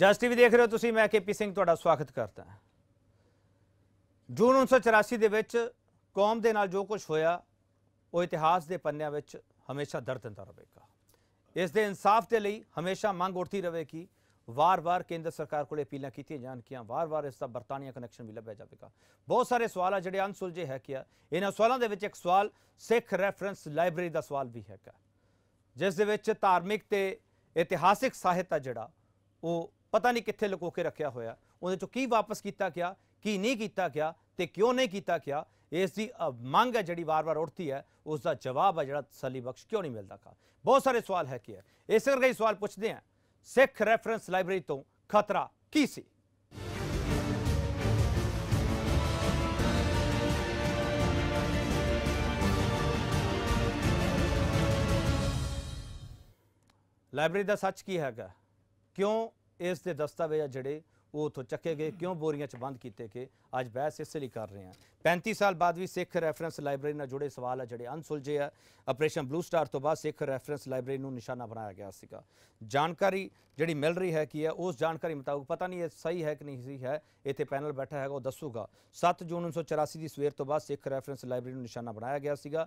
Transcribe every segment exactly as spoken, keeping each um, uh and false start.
ਜਸ TV देख रहे हो ਤੁਸੀਂ। मैं केपी सिंह ਤੁਹਾਡਾ स्वागत करता। जून उन्नीस सौ चौरासी ਦੇ ਵਿੱਚ ਕੌਮ ਦੇ ਨਾਲ जो कुछ ਹੋਇਆ ਉਹ ਇਤਿਹਾਸ ਦੇ ਪੰਨਿਆਂ ਵਿੱਚ हमेशा ਦਰਦਨਤਾ ਰਹੇਗਾ। ਇਸ ਦੇ ਇਨਸਾਫ ਦੇ ਲਈ हमेशा ਮੰਗ ਉੱਠਦੀ ਰਹੇਗੀ। ਵਾਰ ਵਾਰ ਕੇਂਦਰ ਸਰਕਾਰ ਕੋਲੇ ਅਪੀਲਾਂ ਕੀਤੀਆਂ ਜਾਣਗੀਆਂ, ਵਾਰ ਵਾਰ ਇਸ ਦਾ ਬਰਤਾਨੀਆ ਕਨੈਕਸ਼ਨ ਵੀ ਲੱਭਿਆ ਜਾਵੇਗਾ। ਬਹੁਤ ਸਾਰੇ ਸਵਾਲ ਆ ਜਿਹੜੇ ਅਣਸੁਲਝੇ ਹੈ ਕਿ ਇਹਨਾਂ ਸਵਾਲਾਂ ਦੇ ਵਿੱਚ ਇੱਕ ਸਵਾਲ ਸਿੱਖ ਰੈਫਰੈਂਸ ਲਾਇਬ੍ਰੇਰੀ ਦਾ ਸਵਾਲ ਵੀ ਹੈਗਾ, ਜਿਸ ਦੇ ਵਿੱਚ ਧਾਰਮਿਕ ਤੇ ਇਤਿਹਾਸਿਕ ਸਾਹਿਤ ਆ ਜਿਹੜਾ ਉਹ ਪਤਾ ਨਹੀਂ ਕਿੱਥੇ ਲੁਕੋ ਕੇ ਰੱਖਿਆ ਹੋਇਆ। ਉਹਦੇ ਚੋਂ ਕੀ ਵਾਪਸ ਕੀਤਾ ਗਿਆ, ਕੀ ਨਹੀਂ ਕੀਤਾ ਗਿਆ ਤੇ ਕਿਉਂ ਨਹੀਂ ਕੀਤਾ ਗਿਆ, ਇਸ ਦੀ ਮੰਗ ਹੈ ਜਿਹੜੀ ਵਾਰ ਵਾਰ ਉੱਠਦੀ ਹੈ। ਉਸ ਦਾ ਜਵਾਬ ਹੈ ਜਿਹੜਾ ਤਸੱਲੀ ਬਖਸ਼ ਕਿਉਂ ਨਹੀਂ ਮਿਲਦਾ ਕਾ ਬਹੁਤ ਸਾਰੇ ਸਵਾਲ ਹੈ ਕਿ ਇਸ ਕਰਕੇ ਸਵਾਲ ਪੁੱਛਦੇ ਆ। सिख रेफरेंस लाइब्रेरी तो खतरा की सी? लाइब्रेरी का सच की है, क्यों इस दे दस्तावेज जड़े वो उतो चके गए, क्यों बोरियां च बंद किए गए? अज बहस इसलिए कर रहे हैं। पैंतीस साल बाद भी सिख रैफरेंस लाइब्रेरी नाल जुड़े सवाल है जोड़े अनसुलझे है। ऑपरेशन ब्लू स्टार तो बाद सिख रैफरेंस लाइब्रेरी को निशाना बनाया गया सीगा। जानकारी जी मिल रही है कि है उस जानकारी मुताबिक, पता नहीं सही है कि नहीं सही है, इतने पैनल बैठा है वो दसूगा। सत्त जून उन्नीस सौ चौरासी की सवेर तो बाद सिख रैफरेंस लाइब्रेरी को निशाना बनाया गया सीगा।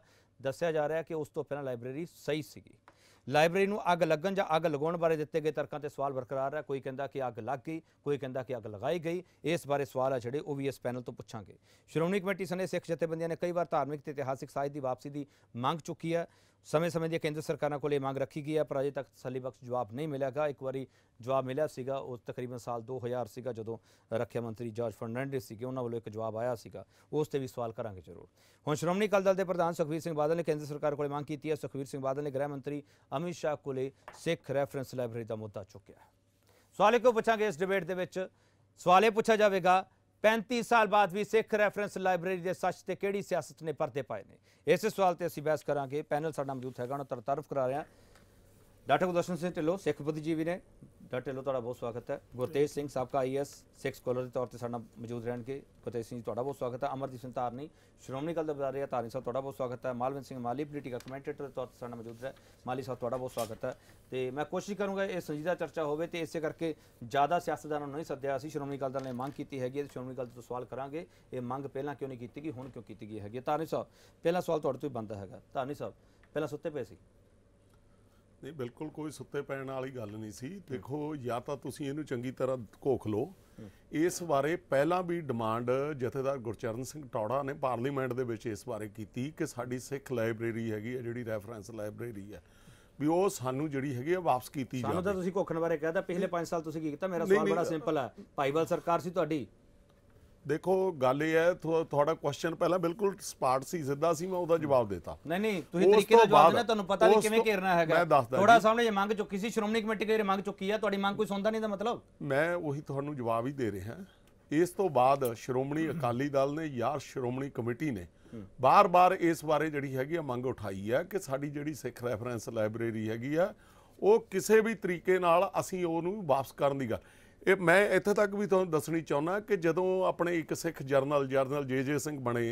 दस्या जा रहा है कि उस तो पहला लाइब्रेरी सही सीगी। लाइब्रेरी में अग लगन या अग लगाने बारे दिए गए तर्कों से सवाल बरकरार है। कोई कहता कि अग लग गई, कोई कहता कि अग लगाई गई। इस बारे सवाल है जोड़े वह भी इस पैनल तो पूछांगे। श्रोमणी कमेटी सने सिख जथेबंदियां ने कई बार धार्मिक ते इतिहासिक साहित्य की वापसी की मांग चुकी है। समय समय दी केंद्र सरकार को मांग रखी गई है, पर अजे तक तसल्लीबख्श जवाब नहीं मिलेगा। एक बार जवाब मिला सीगा, उस तकरीबन साल दो हज़ार सीगा, जदों रक्षा मंत्री जॉर्ज फर्नांडिस सीगे, उन्हां वालों एक जवाब आया सीगा। उस ते भी सवाल करांगे जरूर। हुण श्रोमणी अकाली दल के प्रधान सुखबीर सिंह बादल ने केंद्र सरकार को मांग की है। सुखबीर सिंह बादल ने गृह मंत्री अमित शाह को सिख रैफरेंस लाइब्रेरी का मुद्दा चुकया। सवाल एक पूछांगे इस डिबेट के विच, सवाल यह पूछा जाएगा पैंतीस साल बाद भी सिख रैफरेंस लाइब्रेरी के सच से किहड़ी सियासत ने परदे पाए ने? इस सवाल से असीं बहस करांगे। पैनल साडा मौजूद हैगा, उन्हां तरफ करा रहे हैं। डॉक्टर गुरदर्शन सिंह ढिल्लों सिख बुद्धिजीवी ने, डॉक्टर ढिल्लों तुहाडा बहुत स्वागत है। गुरतेज सिंह साबका I A S Sikh scholar के तौर पर साडा मौजूद रहणगे। गुरतेज सिंह जी तुहाडा बहुत स्वागत है। अमरदीप सिंह धारनी श्रोमणी अकाली दल दा बुलारे धारनी साहब तुहाडा बहुत स्वागत है। मालविंदर सिंह माली पोलीटिकल कमेंटेटर के तौर पर साडा मौजूद है। माली साहब तुहाडा बहुत स्वागत है। तो मैं कोशिश करूँगा ये संजीदा चर्चा होवे, तो इस करके ज़्यादा सियासतदानों नहीं सद्या। असीं श्रोमणी अकाली दल ने मांग की हैगी, श्रोमणी अकाली दल तो सवाल करांगे ये मांग पहला क्यों नहीं की गई, हुण क्यों की गई हैगी। धारनी साहब पहला सवाल तुहाडे तो ही बनदा हैगा। धारनी साहब पहला सुत्ते पे सी? नहीं, बिल्कुल कोई सुत्ते पैण वाली गल नहीं सी। देखो, या तो तुसीं इहनूं चंगी तरह घोख लो। इस बारे पहला भी डिमांड जथेदार गुरचरण सिंह टौड़ा ने पार्लीमेंट दे विच इस बारे कीती कि साडी सिख लाइब्रेरी हैगी है जिहड़ी रैफरेंस लाइब्रेरी है भी वो सानू जिहड़ी हैगी वापस कीती जाए। तो तुसीं घोखण बारे कहदा पिछले पांच साल तुसीं की कीता? मेरा सवाल बड़ा सिंपल है, भाईवाल सरकार सी तुहाडी। देखो गल ये है, थोड़ा क्वेश्चन पहला बिल्कुल स्पार्ट सी, सीधा सी, मैं ओदा जवाब देता। नहीं नहीं ਤੁਸੀਂ ਤਰੀਕੇ ਨਾਲ ਜਵਾਬ ਦੇਣਾ, ਤੁਹਾਨੂੰ ਪਤਾ ਨਹੀਂ ਕਿਵੇਂ ਘੇਰਨਾ ਹੈਗਾ। ਥੋੜਾ ਸਾਹਮਣੇ ਜੇ ਮੰਗ ਚੁੱਕੀ ਸੀ ਸ਼੍ਰੋਮਣੀ ਕਮੇਟੀ ਕਈ ਮੰਗ ਚੁੱਕੀ ਹੈ, ਤੁਹਾਡੀ ਮੰਗ ਕੋਈ ਸੁਣਦਾ ਨਹੀਂ ਦਾ ਮਤਲਬ ਮੈਂ ਉਹੀ ਤੁਹਾਨੂੰ ਜਵਾਬ ਹੀ ਦੇ ਰਿਹਾ। ਇਸ ਤੋਂ ਬਾਅਦ ਸ਼੍ਰੋਮਣੀ ਅਕਾਲੀ ਦਲ ਨੇ ਯਾਰ ਸ਼੍ਰੋਮਣੀ ਕਮੇਟੀ ਨੇ ਬਾਰ-ਬਾਰ ਇਸ ਬਾਰੇ ਜਿਹੜੀ ਹੈਗੀ ਆ ਮੰਗ ਉਠਾਈ ਹੈ ਕਿ ਸਾਡੀ ਜਿਹੜੀ ਸਿੱਖ ਰੈਫਰੈਂਸ ਲਾਇਬ੍ਰੇਰੀ ਹੈਗੀ ਆ ਉਹ ਕਿਸੇ ਵੀ ਤਰੀਕੇ ਨਾਲ ਅਸੀਂ ਉਹਨੂੰ ਵਾਪਸ ਕਰਨ ਦੀ ਗੱਲ। ਇਹ ਮੈਂ ਇੱਥੇ ਤੱਕ ਵੀ ਤੁਹਾਨੂੰ ਦੱਸਣੀ ਚਾਹੁੰਦਾ ਕਿ ਜਦੋਂ ਆਪਣੇ ਇੱਕ ਸਿੱਖ ਜਰਨਲ ਜਰਨਲ ਜੇ ਜੇ ਸਿੰਘ ਬਣੇ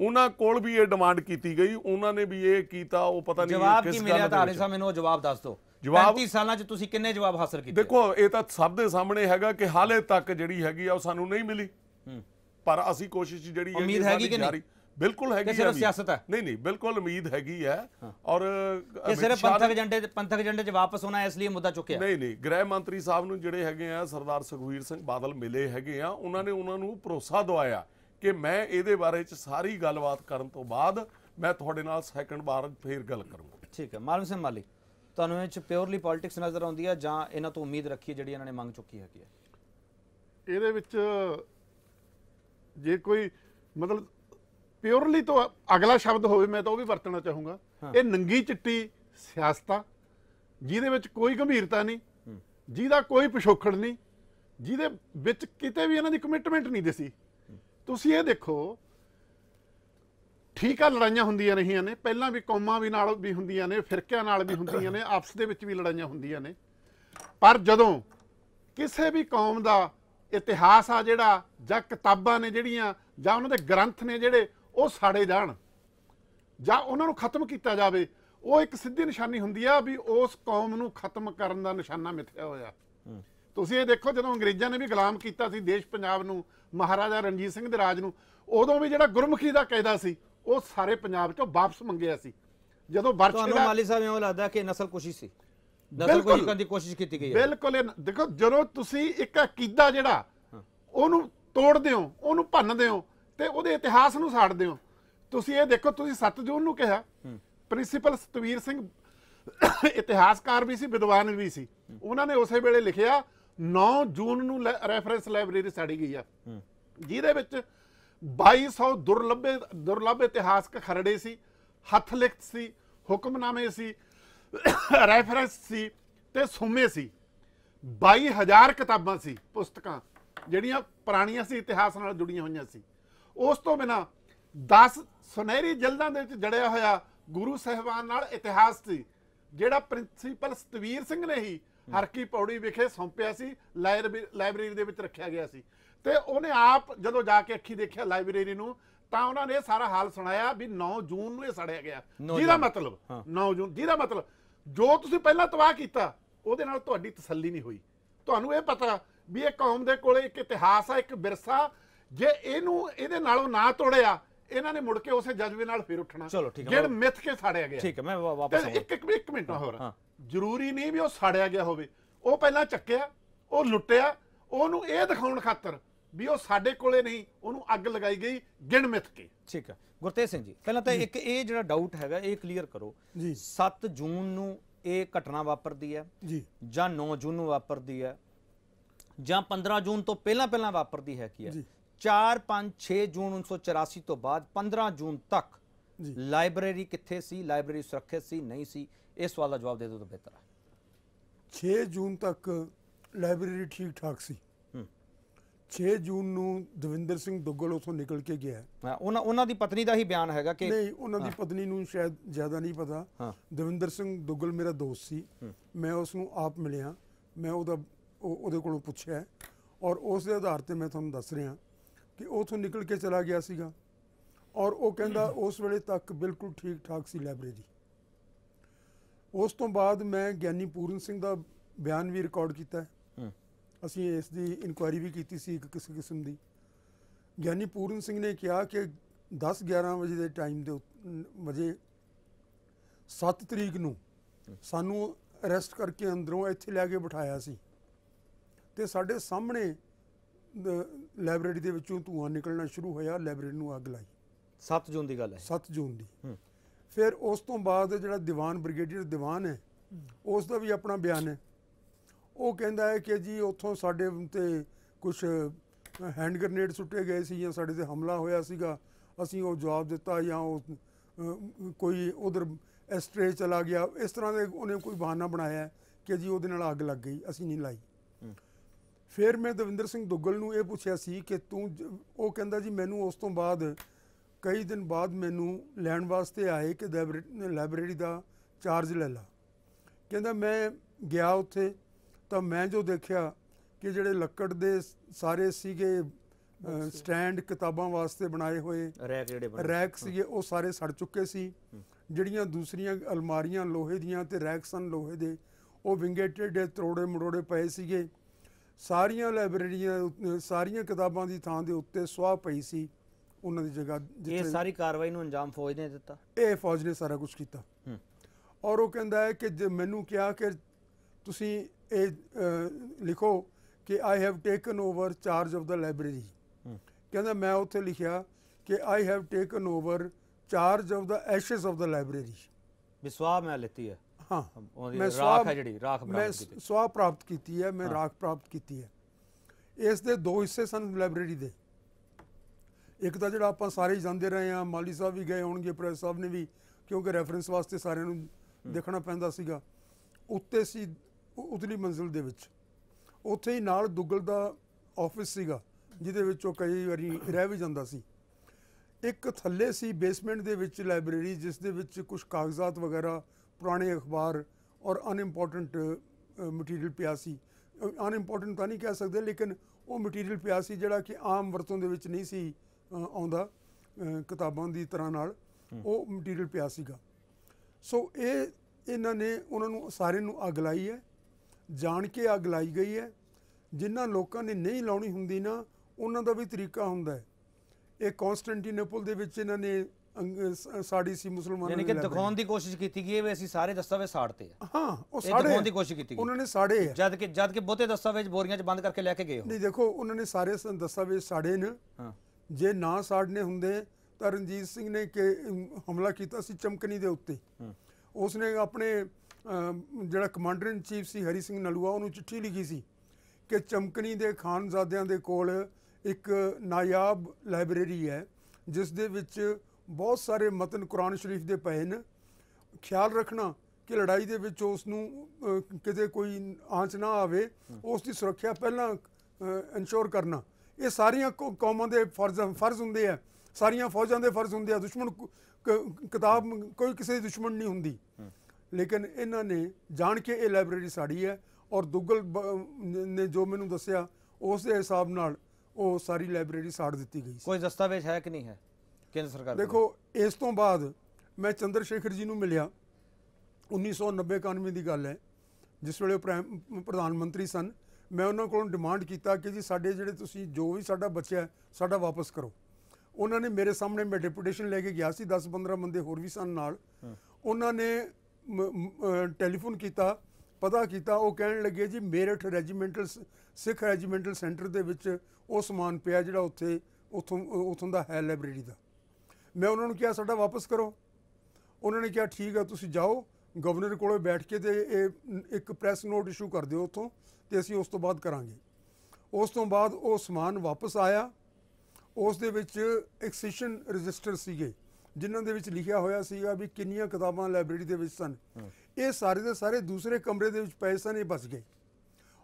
ਉਹਨਾਂ ਕੋਲ ਵੀ ਇਹ ਡਿਮਾਂਡ ਕੀਤੀ ਗਈ, ਉਹਨਾਂ ਨੇ ਵੀ ਇਹ ਕੀਤਾ। ਉਹ ਪਤਾ ਨਹੀਂ ਜਵਾਬ ਕੀ ਮਿਲਿਆ ਤਾਂ ਹਰੇਸ਼ਾ ਮੈਨੂੰ ਉਹ ਜਵਾਬ ਦੱਸ ਦਿਓ। ਜਵਾਬ ਪੈਂਤੀ ਸਾਲਾਂ 'ਚ ਤੁਸੀਂ ਕਿੰਨੇ ਜਵਾਬ ਹਾਸਲ ਕੀਤੇ? ਦੇਖੋ ਇਹ ਤਾਂ ਸਭ ਦੇ ਸਾਹਮਣੇ ਹੈਗਾ ਕਿ ਹਾਲੇ ਤੱਕ ਜਿਹੜੀ ਹੈਗੀ ਆ ਉਹ ਸਾਨੂੰ ਨਹੀਂ ਮਿਲੀ, ਪਰ ਅਸੀਂ ਕੋਸ਼ਿਸ਼ ਜਿਹੜੀ ਉਮੀਦ ਹੈਗੀ ਕਿ ਨਹੀਂ ਬਿਲਕੁਲ ਹੈਗੀ ਸਿਰਫ ਸਿਆਸਤ ਹੈ? ਨਹੀਂ ਨਹੀਂ ਬਿਲਕੁਲ ਉਮੀਦ ਹੈਗੀ ਹੈ। ਔਰ ਇਹ ਸਿਰਫ ਪੰਥਕ ਏਜੰਡੇ ਪੰਥਕ ਏਜੰਡੇ 'ਚ ਵਾਪਸ ਹੋਣਾ ਇਸ ਲਈ ਮੁੱਦਾ ਚੁੱਕਿਆ? ਨਹੀਂ ਨਹੀਂ ਗ੍ਰਹਿ ਮੰਤਰੀ ਸਾਹਿਬ ਨੂੰ ਜਿਹੜੇ ਹੈਗੇ ਆ ਸਰਦਾਰ ਸੁਖਬੀਰ ਸਿੰਘ ਬਾਦਲ ਮਿਲੇ ਹੈਗੇ ਆ, ਉਹਨਾਂ ਨੇ ਉਹਨਾਂ ਨੂੰ ਭਰੋਸਾ ਦਵਾਇਆ ਕਿ ਮੈਂ ਇਹਦੇ ਬਾਰੇ 'ਚ ਸਾਰੀ ਗੱਲਬਾਤ ਕਰਨ ਤੋਂ ਬਾਅਦ ਮੈਂ ਤੁਹਾਡੇ ਨਾਲ ਸੈਕੰਡ ਵਾਰ ਫੇਰ ਗੱਲ ਕਰੂੰਗਾ। ਠੀਕ ਹੈ। ਮਾਲਮ ਸਿੰਘ ਮਾਲੀ, ਤੁਹਾਨੂੰ ਇਹ 'ਚ ਪਿਓਰਲੀ ਪੋਲਿਟਿਕਸ ਨਜ਼ਰ ਆਉਂਦੀ ਹੈ ਜਾਂ ਇਹਨਾਂ ਤੋਂ ਉਮੀਦ ਰੱਖੀ ਜਿਹੜੀ ਇਹਨਾਂ ਨੇ ਮੰਗ ਚੁੱਕੀ ਹੈਗੀ ਹੈ? ਇਹਦੇ ਵਿੱਚ ਜੇ ਕੋਈ ਮਤਲਬ ਪਿਓਰਲੀ तो अगला शब्द होवे मैं तो वह भी वरतना चाहूँगा। ये नंगी चिट्टी सियासत जिहदे विच कोई गंभीरता नहीं, जिहदा कोई पिछोखड़ नहीं, जिहदे विच किते भी इन्हां दी कमिटमेंट नहीं दिसी। तुसीं ये देखो, ठीक है लड़ाइयां हुंदियां रहियां ने, पहलां भी कौमां भी नाल भी हुंदियां ने, फिरकिआं नाल भी हुंदियां ने, आपस दे विच भी लड़ाइयां हुंदियां ने, पर जदों किसी भी कौम का इतिहास आ जिहड़ा जां किताबां ने जिहड़ियां जां उन्हां दे ग्रंथ ने जिहड़े ਉਹ ਸਾੜੇ ਜਾਣ ਜਾਂ ਉਹਨਾਂ ਨੂੰ ਖਤਮ ਕੀਤਾ ਜਾਵੇ, ਉਹ ਇੱਕ ਸਿੱਧੀ ਨਿਸ਼ਾਨੀ ਹੁੰਦੀ ਆ ਵੀ ਉਸ ਕੌਮ ਨੂੰ ਖਤਮ ਕਰਨ ਦਾ ਨਿਸ਼ਾਨਾ ਮਿੱਥਿਆ ਹੋਇਆ। ਤੁਸੀਂ ਇਹ ਦੇਖੋ ਜਦੋਂ ਅੰਗਰੇਜ਼ਾਂ ਨੇ ਵੀ ਗੁਲਾਮ ਕੀਤਾ ਸੀ ਦੇਸ਼ ਪੰਜਾਬ ਨੂੰ ਮਹਾਰਾਜਾ ਰਣਜੀਤ ਸਿੰਘ ਦੇ ਰਾਜ ਨੂੰ ਉਦੋਂ ਵੀ ਜਿਹੜਾ ਗੁਰਮੁਖੀ ਦਾ ਕਾਇਦਾ ਸੀ ਉਹ ਸਾਰੇ ਪੰਜਾਬ ਚੋਂ ਵਾਪਸ ਮੰਗਿਆ ਸੀ ਜਦੋਂ ਵਰਸ਼ੇ ਦਾ ਮਾਲੀ ਸਾਹਿਬ ਇਹੋ ਲੱਗਦਾ ਕਿ ਨਸਲਕੁਸ਼ੀ ਸੀ ਨਸਲ ਕੋਈ ਕਰਨ ਦੀ ਕੋਸ਼ਿਸ਼ ਕੀਤੀ ਗਈ ਹੈ ਬਿਲਕੁਲ ਦੇਖੋ ਜਦੋਂ ਤੁਸੀਂ ਇੱਕ ਅਕੀਦਾ ਜਿਹੜਾ ਉਹਨੂੰ ਤੋੜਦੇ ਹੋ ਉਹਨੂੰ ਭੰਨਦੇ ਹੋ ਤੇ ਉਹਦੇ ਇਤਿਹਾਸ ਨੂੰ ਸਾੜਦੇ ਹੋ ਤੁਸੀਂ ਇਹ ਦੇਖੋ ਤੁਸੀਂ ਸੱਤ ਜੂਨ ਨੂੰ ਕਿਹਾ ਪ੍ਰਿੰਸੀਪਲ ਸਤਵੀਰ ਸਿੰਘ ਇਤਿਹਾਸਕਾਰ ਵੀ ਸੀ ਵਿਦਵਾਨ ਵੀ ਸੀ ਉਹਨਾਂ ਨੇ ਉਸੇ ਵੇਲੇ ਲਿਖਿਆ ਨੌਂ ਜੂਨ ਨੂੰ ਰੈਫਰੈਂਸ ਲਾਇਬ੍ਰੇਰੀ ਸਾੜੀ ਗਈ ਆ ਜਿਹਦੇ ਵਿੱਚ ਬਾਈ ਸੌ ਦੁਰਲੱਭੇ ਦੁਰਲੱਭ ਇਤਿਹਾਸਕ ਖਰੜੇ ਸੀ ਹੱਥ ਲਿਖਤ ਸੀ ਹੁਕਮਨਾਮੇ ਸੀ ਰੈਫਰੈਂਸ ਸੀ ਤੇ ਸੁਮੇ ਸੀ ਬਾਈ ਹਜ਼ਾਰ ਕਿਤਾਬਾਂ ਸੀ ਪੁਸਤਕਾਂ ਜਿਹੜੀਆਂ ਪੁਰਾਣੀਆਂ ਸੀ ਇਤਿਹਾਸ ਨਾਲ ਜੁੜੀਆਂ ਹੋਈਆਂ ਸੀ ਉਸ ਤੋਂ ਬਿਨਾਂ ਦਸ ਸੁਨਹਿਰੀ ਜਲਦਾਂ ਦੇ ਵਿੱਚ ਜੜਿਆ ਹੋਇਆ ਗੁਰੂ ਸਾਹਿਬਾਨ ਨਾਲ ਇਤਿਹਾਸ ਸੀ ਜਿਹੜਾ ਪ੍ਰਿੰਸੀਪਲ ਸਤਵੀਰ ਸਿੰਘ ਨੇ ਹੀ ਹਰਕੀ ਪੌੜੀ ਵਿਖੇ ਸੌਂਪਿਆ ਸੀ ਲਾਇਬ੍ਰੇਰੀ ਦੇ ਵਿੱਚ ਰੱਖਿਆ ਗਿਆ ਸੀ ਤੇ ਉਹਨੇ ਆਪ ਜਦੋਂ ਜਾ ਕੇ ਅੱਖੀ ਦੇਖਿਆ ਲਾਇਬ੍ਰੇਰੀ ਨੂੰ ਤਾਂ ਉਹਨਾਂ ਨੇ ਸਾਰਾ ਹਾਲ ਸੁਣਾਇਆ ਵੀ ਨੌਂ ਜੂਨ ਨੂੰ ਇਹ ਸੜਿਆ ਗਿਆ ਜਿਹਦਾ ਮਤਲਬ ਨੌਂ ਜੂਨ ਜਿਹਦਾ ਮਤਲਬ ਜੋ ਤੁਸੀਂ ਪਹਿਲਾਂ ਤਬਾਹ ਕੀਤਾ ਉਹਦੇ ਨਾਲ ਤੁਹਾਡੀ ਤਸੱਲੀ ਨਹੀਂ ਹੋਈ ਤੁਹਾਨੂੰ ਇਹ ਪਤਾ ਵੀ ਇਹ ਕੌਮ ਦੇ ਕੋਲੇ ਇੱਕ ਇਤਿਹਾਸ ਆ ਇੱਕ ਵਿਰਸਾ ਜੇ ਇਹਨੂੰ ਇਹਦੇ ਨਾਲੋਂ ਨਾ ਤੋੜਿਆ ਇਹਨਾਂ ਨੇ ਮੁੜ ਕੇ ਉਸੇ ਜਜ਼ਬੇ ਨਾਲ ਫਿਰ ਉੱਠਣਾ ਜਿਹੜਾ ਮਿੱਥ ਕੇ ਸਾੜਿਆ ਗਿਆ ਠੀਕ ਹੈ ਮੈਂ ਵਾਪਸ ਇੱਕ ਇੱਕ ਮਿੰਟ ਹੋਰ ਜ਼ਰੂਰੀ ਨਹੀਂ ਵੀ ਉਹ ਸਾੜਿਆ ਗਿਆ ਹੋਵੇ ਉਹ ਪਹਿਲਾਂ ਚੱਕਿਆ ਉਹ ਲੁੱਟਿਆ ਉਹਨੂੰ ਇਹ ਦਿਖਾਉਣ ਖਾਤਰ ਵੀ ਉਹ ਸਾਡੇ ਕੋਲੇ ਨਹੀਂ ਉਹਨੂੰ ਅੱਗ ਲਗਾਈ ਗਈ ਗਿਣ ਮਿੱਥ ਕੇ ਠੀਕ ਹੈ ਗੁਰਤੇਜ ਸਿੰਘ ਜੀ ਪਹਿਲਾਂ ਤਾਂ ਇੱਕ ਇਹ ਜਿਹੜਾ ਡਾਊਟ ਹੈਗਾ ਇਹ ਕਲੀਅਰ ਕਰੋ ਸੱਤ ਜੂਨ ਨੂੰ ਇਹ ਘਟਨਾ ਵਾਪਰਦੀ ਹੈ ਜਾਂ ਨੌਂ ਜੂਨ ਨੂੰ ਵਾਪਰਦੀ ਹੈ ਜਾਂ ਪੰਦਰਾਂ ਜੂਨ ਤੋਂ ਪਹਿਲਾਂ ਪਹਿਲਾਂ ਵਾਪਰਦੀ ਹੈ ਕੀ ਹੈ ਚਾਰ ਪੰਜ ਛੇ ਜੂਨ ਉੱਨੀ ਸੌ ਚੁਰਾਸੀ ਤੋਂ ਬਾਅਦ ਪੰਦਰਾਂ ਜੂਨ ਤੱਕ ਲਾਇਬ੍ਰੇਰੀ ਕਿੱਥੇ ਸੀ ਲਾਇਬ੍ਰੇਰੀ ਸੁਰੱਖਿਅਤ ਸੀ ਨਹੀਂ ਸੀ ਇਸ ਸਵਾਲ ਦਾ ਜਵਾਬ ਦੇ ਦਿਓ ਤਾਂ ਬਿਹਤਰ ਹੈ। ਛੇ ਜੂਨ ਤੱਕ ਲਾਇਬ੍ਰੇਰੀ ਠੀਕ ਠਾਕ ਸੀ ਛੇ ਜੂਨ ਨੂੰ ਦਵਿੰਦਰ ਸਿੰਘ ਦੁੱਗਲ ਉੱਥੋਂ ਨਿਕਲ ਕੇ ਗਿਆ ਉਹਨਾਂ ਉਹਨਾਂ ਦੀ ਪਤਨੀ ਦਾ ਹੀ ਬਿਆਨ ਹੈਗਾ ਕਿ ਨਹੀਂ ਉਹਨਾਂ ਦੀ ਪਤਨੀ ਨੂੰ ਸ਼ਾਇਦ ਜ਼ਿਆਦਾ ਨਹੀਂ ਪਤਾ ਦਵਿੰਦਰ ਸਿੰਘ ਦੁੱਗਲ ਮੇਰਾ ਦੋਸਤ ਸੀ ਮੈਂ ਉਸ ਨੂੰ ਆਪ ਮਿਲਿਆ ਮੈਂ ਉਹਦਾ ਉਹਦੇ ਕੋਲੋਂ ਪੁੱਛਿਆ ਔਰ ਉਸ ਦੇ ਆਧਾਰ 'ਤੇ ਮੈਂ ਤੁਹਾਨੂੰ ਦੱਸ ਰਿਹਾ कि उतों निकल के चला गया सीगा और वो कहता उस वेले तक बिल्कुल ठीक ठाक सी लाइब्रेरी उस तो बाद मैं ज्ञानी पूरन सिंह का बयान भी रिकॉर्ड किया असी इसकी इंक्वायरी भी की सी किसी किस्म की ज्ञानी पूरन सिंह ने कहा कि दस ग्यारह बजे के टाइम के बजे सत्त तरीक नू सानू अरैसट करके अंदरों इत्थे लैके बिठाया सी ते साडे सामने लाइब्रेरी के विचों धुआं निकलना शुरू होया लाइब्रेरी में अग लाई सत्त जून की गल है सत्त जून की फिर उस तो बाद जिहड़ा दीवान ब्रिगेडियर दीवान है उसका भी अपना बयान है वो कहता है कि जी उत्थों साडे ते कुछ हैंड ग्रनेड सुटे गए सी या साडे ते हमला होया सीगा असीं वो जवाब दिता या कोई उधर एस्ट्रे चला गया इस तरह के उन्हें कोई बहाना बनाया कि जी उहदे नाल अग लग गई असीं नहीं लाई फिर मैं दविंदर सिंह दुग्गल नूं यह पूछा सी कि तू वो कहता जी मैनू उस तो बाद कई दिन बाद मैनू लैण वास्ते आए कि लाइब्रेरी का चार्ज ले ला कहता मैं गया उत्थे तां मैं जो देखा कि जिहड़े लक्कड़ दे सारे सीगे स्टैंड किताबां वास्ते बनाए हुए रैक सीगे वो सारे सड़ चुके सी जिहड़ियां दूसरियां अलमारियां लोहे दियां ते रैक सन लोहे दे वो विंगे टेढ़े तरोड़े मरोड़े पए सीगे सारिया लाइब्रेरियां सारिया किताबों की थां दे उत्ते सुआह पई सी उन्हां दी जगह ये सारी कार्रवाई नूं अंजाम फौज ने दिता ये फौज ने सारा कुछ किया और वो कहता है कि मैनू क्या कि तुसी ए लिखो कि I have taken over charge of the library कहता मैं उत्थे लिखिया कि I have taken over charge of the ashes of the library विश्वास मैं लेती है हाँ मैं राख है जी राख मैं सुआह प्राप्त की है मैं हाँ। राख प्राप्त की है इसके दो हिस्से सन लाइब्रेरी के एक तो जो आप सारे ही जाते रहे हैं माली साहब भी गए होंगे प्रेस साहब ने भी क्योंकि रैफरेंस वास्ते सारे देखना पैंदा सीगा उत्ते सी उतली मंजिल दे विच उत्थे ही नाल दुग्गल दा ऑफिस सीगा जिहदे विच ओह कई वारी रह भी जांदा सी एक थल्ले सी बेसमेंट दे विच लाइब्रेरी जिस दे विच कुछ कागजात वगैरह पुराने अखबार और अनइम्पोर्टेंट मटीरियल पिया सी अनइम्पोर्टेंट तो नहीं कह सकते लेकिन वो मटीरियल पिया सी जिहड़ा कि आम वरतों दे विच नहीं सी आउंदा किताबां दी तरह नाल वो मटीरियल पिया सीगा सो ये इन्हां ने उन्हां नूं सारे नूं अग लाई है जान के अग लाई गई है जिन्हां लोगों ने नहीं लाउणी हुंदी ना उन्हां दा भी तरीका हुंदा है। ये कॉन्स्टेंटीनोपल दे विच इन्हां ने साड़ी सी मुसलमानां ने दिखाने की कोशिश की थी कि असीं सारे दस्तावेज साड़ते हैं। हाँ वो साड़े की कोशिश की उन्होंने साड़े है जद कि जद कि बहुते दस्तावेज बोरियां च बंद करके लैके गए। नहीं देखो उन्होंने सारे दस्तावेज साड़े ने, जे ना साड़ने होंदे तो रणजीत सिंह ने के हमला किया सी चमकनी दे उत्ते, उसने अपने जिहड़ा कमांडर इन चीफ सी हरी सिंह नलूआ उन्होंने चिट्ठी लिखी सी कि चमकनी दे खानजादियां दे कोल एक नायाब लाइब्रेरी है जिस दे विच बहुत सारे मतन कुरान शरीफ दे पए ने, ख्याल रखना कि लड़ाई दे विच उसनूं किते कोई आंच ना आवे, उसकी सुरक्षा पहला इंश्योर करना ये सारिया कौमां दे फर्ज फर्ज हुंदे आ, सारिया फौजां दे फर्ज हुंदे आ। दुश्मन किताब कोई किसी दुश्मन नहीं हुंदी, लेकिन इन्हां ने जान के ये लाइब्रेरी साड़ी है और दुग्गल ने जो मैनूं दस्सिया उस दे हिसाब नाल वो सारी लाइब्रेरी साड़ दी गई। कोई दस्तावेज है कि नहीं है केंद्र सरकार? देखो इस तो बाद मैं चंद्रशेखर जी नूं मिलिया, उन्नीस सौ नब्बे इक्यानवे की गल है, जिस वेले प्राइम प्रधानमंत्री सन। मैं उन्होंने को डिमांड किया कि जी साढ़े जेडे तुसी जो भी साडा बच्चा है साडा वापस करो। उन्होंने मेरे सामने मैं डिपूटेशन लैके गया सी, दस पंद्रह बंदे होर भी सन नाल। उन्होंने टैलीफोन किया, पता किया, वो कहन लगे जी Meerut regimental Sikh regimental centre दे विच वो समान पिया जिहड़ा उत्थे उत्थों उत्थों दा है लाइब्रेरी दा। मैं उन्होंने कहा साडा वापस करो। उन्होंने कहा ठीक है तुसीं जाओ गवर्नर कोल बैठ के ते एक प्रैस नोट इशू कर दिओ उत्थों ते असीं उस तो बाद करांगे। उस तो बाद वो समान वापस आया, उस दे विच एक्सेशन रजिस्टर सीगे जिन्हां दे विच लिखिया होया सीगा भी किन्नियां किताबां लाइब्रेरी दे विच सन। ये सारे के सारे दूसरे कमरे के पए सन, ये बच गए।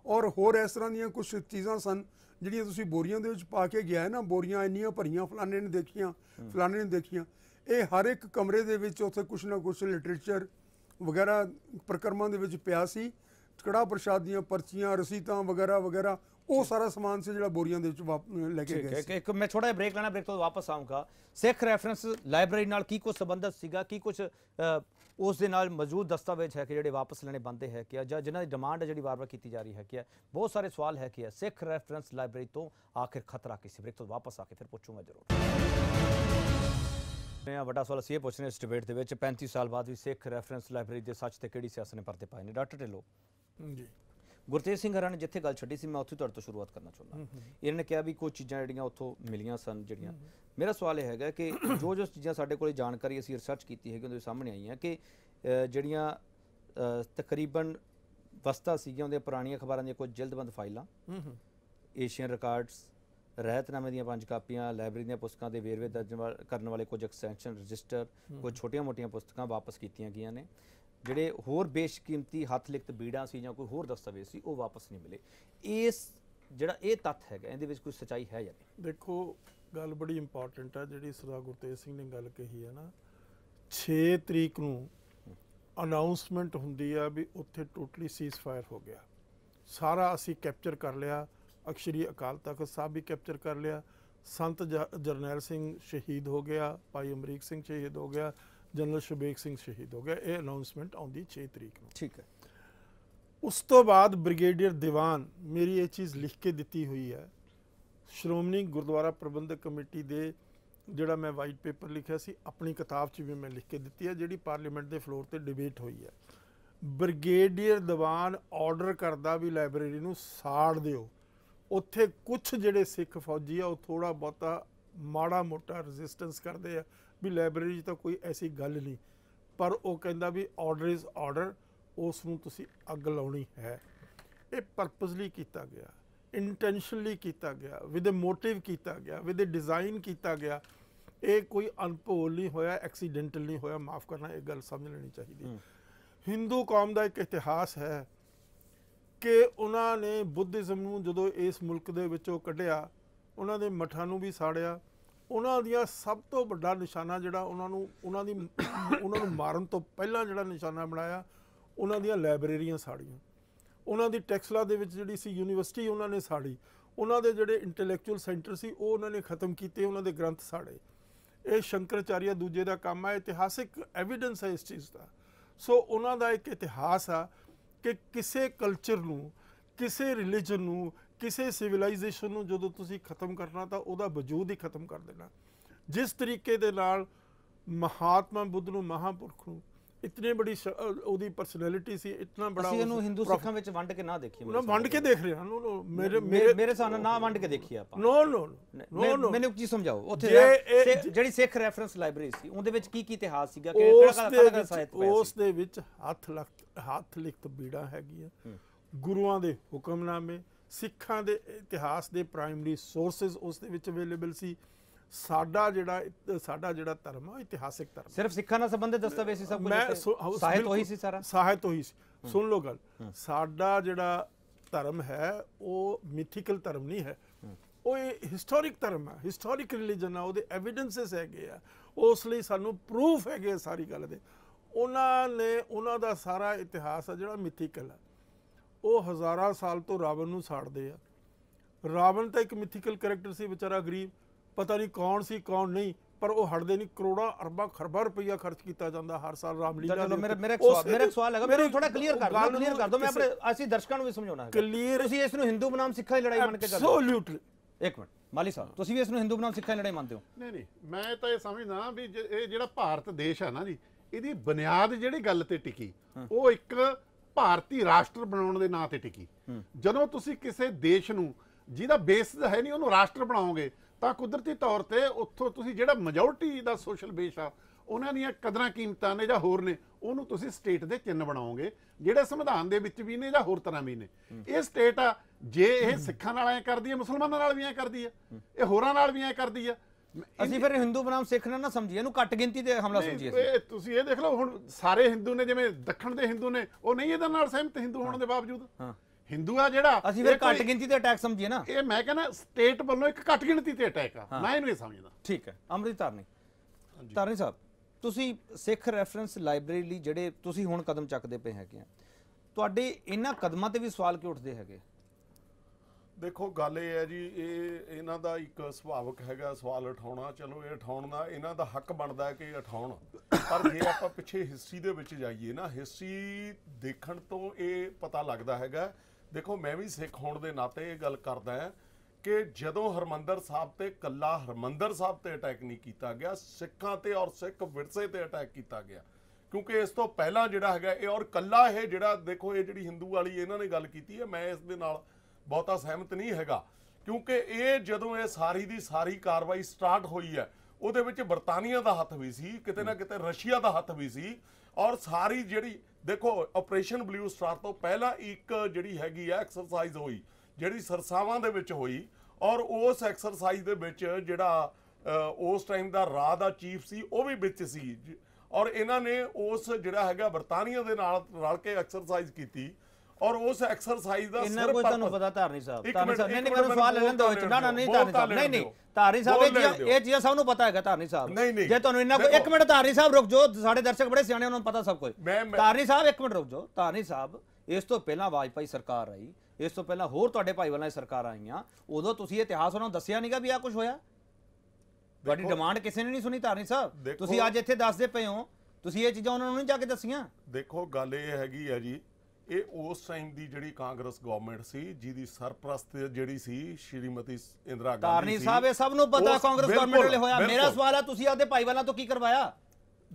और होर इस तरह दीयां कुछ चीज़ां सन जिहड़ियां तुसीं बोरियां दे विच पा के गया ना, बोरियां इन्नियां भरियां फलाने ने देखियां फलाने ने देखियां, ये हर एक कमरे के विच उत्थे कुछ ना कुछ लिटरेचर वगैरह परिक्रमां दे विच पिया सी, कड़ा प्रशाद दीयां पर्चियां रसीदां वगैरह वगैरह वो सारा समान से जो बोरियां दे विच लेके गए। मैं छोटा जिहा ब्रेक लैणा, ब्रेक तो वापस आऊँगा। सिख रैफरेंस लाइब्रेरी नाल की कुछ संबंधित सीगा, की कुछ उस दे नाल मौजूद दस्तावेज है कि जिहड़े वापस लेने बनते हैं कि जां जिन्हां दी डिमांड है जिहड़ी बार-बार की जा रही है कि बहुत सारे सवाल है कि सिख रैफरेंस लाइब्रेरी तो आखिर खतरा किसी। ब्रेक तो वापस आके फिर पूछूंगा जरूर। वड्डा सवाल असीं पूछने इस डिबेट दे विच पैंती साल बाद भी सिख रैफरेंस लाइब्रेरी दे सच ते किहड़ी सियासत ने परदे पाए ने। डॉक्टर ढिल्लो जी, गुरतेज सिंह हरां ने जिथे गल छड्डी सी मैं उत्थे तुहाडे तों शुरुआत करना चाहुंदा। इन्होंने कहा भी कुछ चीज़ां जिहड़ियां उत्थों मिलियां सन जिहड़ियां, मेरा सवाल यह है कि जो जो चीज़ां साडे कोल जानकारी असीं रिसर्च कीती है उहदे सामने आईयां कि जिहड़ियां तकरीबन वस्ता सीगियां उहदे पुराणियां अखबारां दी कुछ जिल्दबंद फाइलां, एशियन रिकार्ड्स, ਰਹਿਤਨਾਮੇ ਦੀਆਂ ਪੰਜ ਕਾਪੀਆਂ, ਲਾਇਬ੍ਰੇਰੀ ਦੀਆਂ ਪੁਸਤਕਾਂ ਦੇ ਵੇਰਵੇ ਦਰਜ ਕਰਨ ਵਾਲੇ ਕੁਝ ਐਕਸਟੈਂਸ਼ਨ ਰਜਿਸਟਰ, ਕੁਝ ਛੋਟੀਆਂ-ਮੋਟੀਆਂ ਪੁਸਤਕਾਂ ਵਾਪਸ ਕੀਤੀਆਂ ਗਈਆਂ ਨੇ। ਜਿਹੜੇ ਹੋਰ ਬੇਸ਼ਕੀਮਤੀ ਹੱਥ ਲਿਖਤ ਬੀੜਾਂ ਸੀ ਜਾਂ ਕੋਈ ਹੋਰ ਦਸਤਾਵੇਜ਼ ਸੀ ਉਹ ਵਾਪਸ ਨਹੀਂ ਮਿਲੇ। ਇਸ ਜਿਹੜਾ ਇਹ ਤੱਥ ਹੈਗਾ ਇਹਦੇ ਵਿੱਚ ਕੋਈ ਸੱਚਾਈ ਹੈ ਜਾਂ ਨਹੀਂ? ਦੇਖੋ ਗੱਲ ਬੜੀ ਇੰਪੋਰਟੈਂਟ ਹੈ ਜਿਹੜੀ ਸਰਦਾਰ ਗੁਰਤੇਜ ਸਿੰਘ ਨੇ ਗੱਲ ਕਹੀ ਹੈ ਨਾ, ਛੇ ਤਰੀਕ ਨੂੰ ਅਨਾਊਂਸਮੈਂਟ ਹੁੰਦੀ ਆ ਵੀ ਉੱਥੇ ਟੋਟਲੀ ਸੀਜ਼ ਫਾਇਰ ਹੋ ਗਿਆ, ਸਾਰਾ ਅਸੀਂ ਕੈਪਚਰ ਕਰ ਲਿਆ। अक्षरी अकाल तख्त साहब भी कैप्चर कर लिया, संत जरनैल सिंह शहीद हो गया, भाई अमरीक सिंह शहीद हो गया, जनरल शबेक सिंह शहीद हो गया। ये अनाउंसमेंट आँदी छे तरीक नूं, ठीक है। उस तो बाद ब्रिगेडियर दीवान मेरी ये चीज़ लिख के दिती हुई है, श्रोमणी गुरुद्वारा प्रबंधक कमेटी दे जिहड़ा मैं वाइट पेपर लिखा सी अपनी किताब च भी मैं लिख के दिती है जिहड़ी पार्लीमेंट के फ्लोर पर डिबेट हुई है। ब्रिगेडियर दीवान ऑर्डर करदा भी लाइब्रेरी नूं साड़ दिओ। उत्थे कुछ जिहड़े सिख फौजी आ थोड़ा बहुता माड़ा मोटा रजिस्टेंस करते हैं भी लाइब्रेरी तो कोई ऐसी गल नहीं, पर वो कहता भी ऑर्डर इज़ ऑर्डर, उसनूं तुसीं अग लाउणी है। ये परपसली किया गया, इंटेंशनली किया गया, विद ए मोटिव किया गया, विद ए डिज़ाइन किया गया। ये कोई अनभोल नहीं होया, एक्सीडेंटल नहीं होया। माफ़ करना, एक गल समझ लेनी चाहिए। हिंदू कौम का एक इतिहास है कि उन्होंने बुद्धिज़म नूं जदों इस मुल्क दे विचों कढ़िया, उन्हां दे मठां नूं भी साड़िया। उन्हां दा सब तो वड्डा निशाना जिहड़ा उन्हां नूं उन्हां दी उन्हां नूं मारन तो पहलां जिहड़ा निशाना बनाया, उन्हां दी लाइब्रेरियां साड़ियां, उन्हां दी टैक्सला दे विच जिहड़ी सी यूनीवर्सिटी उन्हां ने साड़ी, उन्हां दे जिहड़े इंटलैक्चुअल सेंटर सी वो उन्हां ने खत्म कीते, उन्हां दे ग्रंथ साड़े। ये शंकराचार्य दूजे दा काम है, इतिहासिक एविडेंस है इस चीज़ का। सो उन्हां दा एक इतिहास आ कि किसी कल्चर नूं, किसी रिलीजन नूं, किसी सिविलाइजेशन को जो तुसीं खत्म करना तो उसका वजूद ही खत्म कर देना। जिस तरीके दे नाल महात्मा बुद्ध नूं महापुरख नूं इतनी बड़ी उदी पर्सनैलिटी सी, इतना बड़ा इनू हिंदू सिखां विच वंड के ना देखिए, ना वंड के देख रहे हैं मेरे मेरे मेरे सामने ना वंड के देखिए आप। नो नो नो नो मैंने एक चीज समझाओ, ओथे जेडी सिख रेफरेंस लाइब्रेरी सी उंदे विच की की इतिहास सीगा कि किहड़ा किहड़ा साहित्य है, उस दे विच हथ लिखत हथ लिखत बीड़ा हैगी है, गुरुआं दे हुक्मनामे, सिखां दे इतिहास दे प्राइमरी सोर्सेस उस दे विच अवेलेबल सी। साडा जिहड़ा साडा जिहड़ा धर्म है इतिहासिक धर्म, सिर्फ सिखां नाल संबंधित दस्तावेज सी, सब कुछ साहित्य ही सी, सारा साहित्य ही सी। सुन लो गल, साडा जिहड़ा धर्म है वो मिथिकल धर्म नहीं है, वो हिस्टोरिक धर्म है, हिस्टोरिक रिलीजन है, उसदे एविडेंसेस हैगे आ, उस लई सानू प्रूफ हैगे सारी गल दे। उन्हां ने उन्हां दा सारा इतिहास है जिहड़ा मिथिकल है, वो हज़ारां साल तो रावण नूं साड़दे आ। रावण तो एक मिथिकल करैक्टर सी, बेचारा गरीब, पता नहीं कौन सी कौन नहीं, पर वो हटते नहीं, करोड़ा अरबा खरबा रुपया खर्च किया जाता हर साल रामलीला। मेरा मेरा मेरा सवाल है, मेरे थोड़ा क्लीयर कर दो, क्लीयर कर दो, मैं अपने असली दर्शकों को भी समझाना है। क्लीयर ਤੁਸੀਂ ਇਸ ਨੂੰ ਹਿੰਦੂ ਬਨਾਮ ਸਿੱਖਾਂ ਦੀ ਲੜਾਈ ਮੰਨ ਕੇ ਚੱਲਦੇ ਹੋ? ਐਬਸੋਲੂਟਲੀ। ਇੱਕ ਮਿੰਟ ਮਾਲੀ ਸਾਹਿਬ, ਤੁਸੀਂ ਵੀ ਇਸ ਨੂੰ ਹਿੰਦੂ ਬਨਾਮ ਸਿੱਖਾਂ ਦੀ ਲੜਾਈ ਮੰਨਦੇ ਹੋ? ਨਹੀਂ ਨਹੀਂ, ਮੈਂ ਤਾਂ ਇਹ ਸਮਝਦਾ ਵੀ ਇਹ ਜਿਹੜਾ ਭਾਰਤ ਦੇਸ਼ ਹੈ ਨਾ ਜੀ, ਇਹਦੀ ਬੁਨਿਆਦ ਜਿਹੜੀ ਗੱਲ ਤੇ ਟਿਕੀ ਉਹ ਇੱਕ ਭਾਰਤੀ ਰਾਸ਼ਟਰ ਬਣਾਉਣ ਦੇ ਨਾਂ ਤੇ ਟਿਕੀ। ਜਦੋਂ ਤੁਸੀਂ ਕਿਸੇ ਦੇਸ਼ ਨੂੰ ਜਿਹਦਾ ਬੇਸ ਹੈ ਨਹੀਂ ਉਹਨੂੰ ਰਾਸ਼ਟਰ ਬਣਾਓਗੇ ਤਾਂ ਕੁਦਰਤੀ ਤੌਰ ਤੇ ਉੱਥੋਂ ਤੁਸੀਂ ਜਿਹੜਾ ਮੈਜੋਰਟੀ ਦਾ ਸੋਸ਼ਲ ਬੇਸ ਆ ਉਹਨਾਂ ਦੀਆਂ ਕਦਰਾਂ ਕੀਮਤਾਂ ਨੇ ਜਾਂ ਹੋਰ ਨੇ ਉਹਨੂੰ ਤੁਸੀਂ ਸਟੇਟ ਦੇ ਚਿੰਨ੍ਹ ਬਣਾਓਗੇ, ਜਿਹੜੇ ਸੰਵਿਧਾਨ ਦੇ ਵਿੱਚ ਵੀ ਨੇ ਜਾਂ ਹੋਰ ਤਰ੍ਹਾਂ ਵੀ ਨੇ। ਇਹ ਸਟੇਟ ਆ, ਜੇ ਇਹ ਸਿੱਖਾਂ ਨਾਲ ਐਂ ਕਰਦੀ ਹੈ, ਮੁਸਲਮਾਨਾਂ ਨਾਲ ਵੀ ਐਂ ਕਰਦੀ ਹੈ, ਇਹ ਹੋਰਾਂ ਨਾਲ ਵੀ ਐਂ ਕਰਦੀ ਹੈ, ਅਸੀਂ ਫਿਰ ਹਿੰਦੂ ਬਨਾਮ ਸਿੱਖ ਨਾ ਸਮਝੀਏ, ਇਹਨੂੰ ਘੱਟ ਗਿਣਤੀ ਤੇ ਹਮਲਾ ਸਮਝੀਏ। ਤੁਸੀਂ ਇਹ ਦੇਖ ਲਓ ਹੁਣ ਸਾਰੇ ਹਿੰਦੂ ਨੇ, ਜਿਵੇਂ ਦੱਖਣ ਦੇ ਹਿੰਦੂ ਨੇ ਉਹ ਨਹੀਂ ਇਹਦੇ ਨਾਲ ਸਹਿਮਤ ਹਿੰਦੂ ਹੋਣ ਦੇ ਬਾਵਜੂਦ। ਹਿੰਦੂ ਆ ਜਿਹੜਾ ਅਸੀਂ ਫਿਰ ਘੱਟ ਗਿਣਤੀ ਤੇ ਅਟੈਕ ਸਮਝੀਏ ਨਾ, ਇਹ ਮੈਂ ਕਹਿੰਦਾ ਸਟੇਟ ਵੱਲੋਂ ਇੱਕ ਘੱਟ ਗਿਣਤੀ ਤੇ ਅਟੈਕ ਆ, ਮੈਂ ਇਹਨੂੰ ਇਹ ਸਮਝਦਾ। ਠੀਕ ਹੈ ਅਮਰਿਤ ਧਾਰਨੀ, ਧਾਰਨੀ ਸਾਹਿਬ ਤੁਸੀਂ ਸਿੱਖ ਰੈਫਰੈਂਸ ਲਾਇਬ੍ਰੇਰੀ ਲਈ ਜਿਹੜੇ ਤੁਸੀਂ ਹੁਣ ਕਦਮ ਚੱਕਦੇ ਪਏ ਹੈਗੇ ਆ, ਤੁਹਾਡੇ ਇਹਨਾਂ ਕਦਮਾਂ ਤੇ ਵੀ ਸਵਾਲ ਕਿਉਂ ਉੱਠਦੇ ਹੈਗੇ? ਦੇਖੋ ਗੱਲ ਇਹ ਹੈ ਜੀ, ਇਹ ਇਹਨਾਂ ਦਾ ਇੱਕ ਸੁਭਾਵਿਕ ਹੈਗਾ ਸਵਾਲ ਉਠਾਉਣਾ, ਚਲੋ ਇਹ ਉਠਾਉਣ ਦਾ ਇਹਨਾਂ ਦਾ ਹੱਕ ਬਣਦਾ ਕਿ ਉਠਾਉਣ, ਪਰ ਜੇ ਆਪਾਂ ਪਿੱਛੇ ਹਿਸਟਰੀ ਦੇ ਵਿੱਚ ਜਾਈਏ ਨਾ, ਹਿਸਟਰੀ ਦੇਖਣ ਤੋਂ ਇਹ ਪਤਾ ਲੱਗਦਾ ਹੈਗਾ। ਦੇਖੋ ਮੈਂ ਵੀ ਸਿੱਖ ਹੋਣ ਦੇ ਨਾਤੇ ਇਹ ਗੱਲ ਕਰਦਾ ਹਾਂ ਕਿ ਜਦੋਂ ਹਰਿਮੰਦਰ ਸਾਹਿਬ ਤੇ, ਕੱਲਾ ਹਰਿਮੰਦਰ ਸਾਹਿਬ ਤੇ ਅਟੈਕ ਨਹੀਂ ਕੀਤਾ ਗਿਆ, ਸਿੱਖਾਂ ਤੇ ਔਰ ਸਿੱਖ ਵਿਰਸੇ ਤੇ ਅਟੈਕ ਕੀਤਾ ਗਿਆ, ਕਿਉਂਕਿ ਇਸ ਤੋਂ ਪਹਿਲਾਂ ਜਿਹੜਾ ਹੈਗਾ ਇਹ, ਔਰ ਕੱਲਾ ਇਹ ਜਿਹੜਾ ਦੇਖੋ ਇਹ ਜਿਹੜੀ ਹਿੰਦੂ ਵਾਲੀ ਇਹਨਾਂ ਨੇ ਗੱਲ ਕੀਤੀ ਹੈ, ਮੈਂ ਇਸ ਦੇ ਨਾਲ ਬਹੁਤਾ ਸਹਿਮਤ ਨਹੀਂ ਹੈਗਾ, ਕਿਉਂਕਿ ਇਹ ਜਦੋਂ ਇਹ ਸਾਰੀ ਦੀ ਸਾਰੀ ਕਾਰਵਾਈ ਸਟਾਰਟ ਹੋਈ ਹੈ ਉਹਦੇ ਵਿੱਚ ਬਰਤਾਨੀਆ ਦਾ ਹੱਥ ਵੀ ਸੀ, ਕਿਤੇ ਨਾ ਕਿਤੇ ਰਸ਼ੀਆ ਦਾ ਹੱਥ ਵੀ ਸੀ, ਔਰ ਸਾਰੀ ਜਿਹੜੀ ਦੇਖੋ ਆਪਰੇਸ਼ਨ ਬਲੂ ਸਟਾਰ ਤੋਂ ਪਹਿਲਾਂ ਇੱਕ ਜਿਹੜੀ ਹੈਗੀ ਆ ਐਕਸਰਸਾਈਜ਼ ਹੋਈ ਜਿਹੜੀ ਸਰਸਾਵਾਂ ਦੇ ਵਿੱਚ ਹੋਈ, ਔਰ ਉਸ ਐਕਸਰਸਾਈਜ਼ ਦੇ ਵਿੱਚ ਜਿਹੜਾ ਉਸ ਟਾਈਮ ਦਾ ਰਾਜ ਦਾ ਚੀਫ ਸੀ ਉਹ ਵੀ ਵਿੱਚ ਸੀ, ਔਰ ਇਹਨਾਂ ਨੇ ਉਸ ਜਿਹੜਾ ਹੈਗਾ ਬਰਤਾਨੀਆ ਦੇ ਨਾਲ ਰਲ ਕੇ ਐਕਸਰਸਾਈਜ਼ ਕੀਤੀ, ਔਰ ਉਸ ਐਕਸਰਸਾਈਜ਼ ਦਾ ਸਿਰ ਪਰ ਤੁਹਾਨੂੰ ਪਤਾ ਧਾਰਨੀ ਸਾਹਿਬ, ਧਾਰਨੀ ਸਾਹਿਬ ਨਹੀਂ ਕੋਈ ਸਵਾਲ ਲੈਣ ਦੋ ਵਿੱਚ ਨਾ ਨਾ ਨਹੀਂ ਧਾਰਨੀ ਸਾਹਿਬ ਨਹੀਂ ਨਹੀਂ ਧਾਰਨੀ ਸਾਹਿਬ ਇਹ ਚੀਜ਼ ਸਭ ਨੂੰ ਪਤਾ ਹੈਗਾ ਧਾਰਨੀ ਸਾਹਿਬ, ਜੇ ਤੁਹਾਨੂੰ ਇੰਨਾ ਕੋਈ ਇੱਕ ਮਿੰਟ ਧਾਰਨੀ ਸਾਹਿਬ ਰੁਕ ਜਾਓ, ਸਾਡੇ ਦਰਸ਼ਕ ਬੜੇ ਸਿਆਣੇ ਉਹਨਾਂ ਨੂੰ ਪਤਾ ਸਭ ਕੁਝ। ਧਾਰਨੀ ਸਾਹਿਬ ਇੱਕ ਮਿੰਟ ਰੁਕ ਜਾਓ, ਧਾਰਨੀ ਸਾਹਿਬ ਇਸ ਤੋਂ ਪਹਿਲਾਂ ਵਾਜਪਾਈ ਸਰਕਾਰ ਆਈ, ਇਸ ਤੋਂ ਪਹਿਲਾਂ ਹੋਰ ਤੁਹਾਡੇ ਭਾਈ ਵਾਲਾਂ ਦੀ ਸਰਕਾਰ ਆਈਆਂ, ਉਦੋਂ ਤੁਸੀਂ ਇਤਿਹਾਸ ਉਹਨਾਂ ਨੂੰ ਦੱਸਿਆ ਨਹੀਂਗਾ ਵੀ ਆ ਕੁਝ ਹੋਇਆ? ਤੁਹਾਡੀ ਡਿਮਾਂਡ ਕਿਸੇ ਨੇ ਨਹੀਂ ਸੁਣੀ ਧਾਰਨੀ ਸਾਹਿਬ, ਤੁਸੀਂ ਅੱਜ ਇੱਥੇ ਦੱਸਦੇ ਪਏ ਹੋ, ਤੁਸੀਂ ਇਹ ਚੀਜ਼ਾਂ ਉਹਨਾਂ ਨੂੰ ਨਹੀਂ ਜਾ ਕੇ ਦੱਸੀਆਂ। ਦੇਖੋ ਗੱਲ ਇਹ ਹੈਗੀ ਆ ਜੀ, ਇਹ ਉਸ ਟਾਈਮ ਦੀ ਜਿਹੜੀ ਕਾਂਗਰਸ ਗਵਰਨਮੈਂਟ ਸੀ ਜਿਹਦੀ ਸਰਪ੍ਰਸਤ ਜਿਹੜੀ ਸੀ ਸ਼੍ਰੀਮਤੀ ਇੰਦਰਾ ਗਾਂਧੀ। ਧਾਰਨੀ ਸਾਹਿਬ ਇਹ ਸਭ ਨੂੰ ਪਤਾ ਕਾਂਗਰਸ ਗਵਰਨਮੈਂਟ ਲਈ ਹੋਇਆ, ਮੇਰਾ ਸਵਾਲ ਹੈ ਤੁਸੀਂ ਆਪਦੇ ਭਾਈਵਾਲਾਂ ਤੋਂ ਕੀ ਕਰਵਾਇਆ?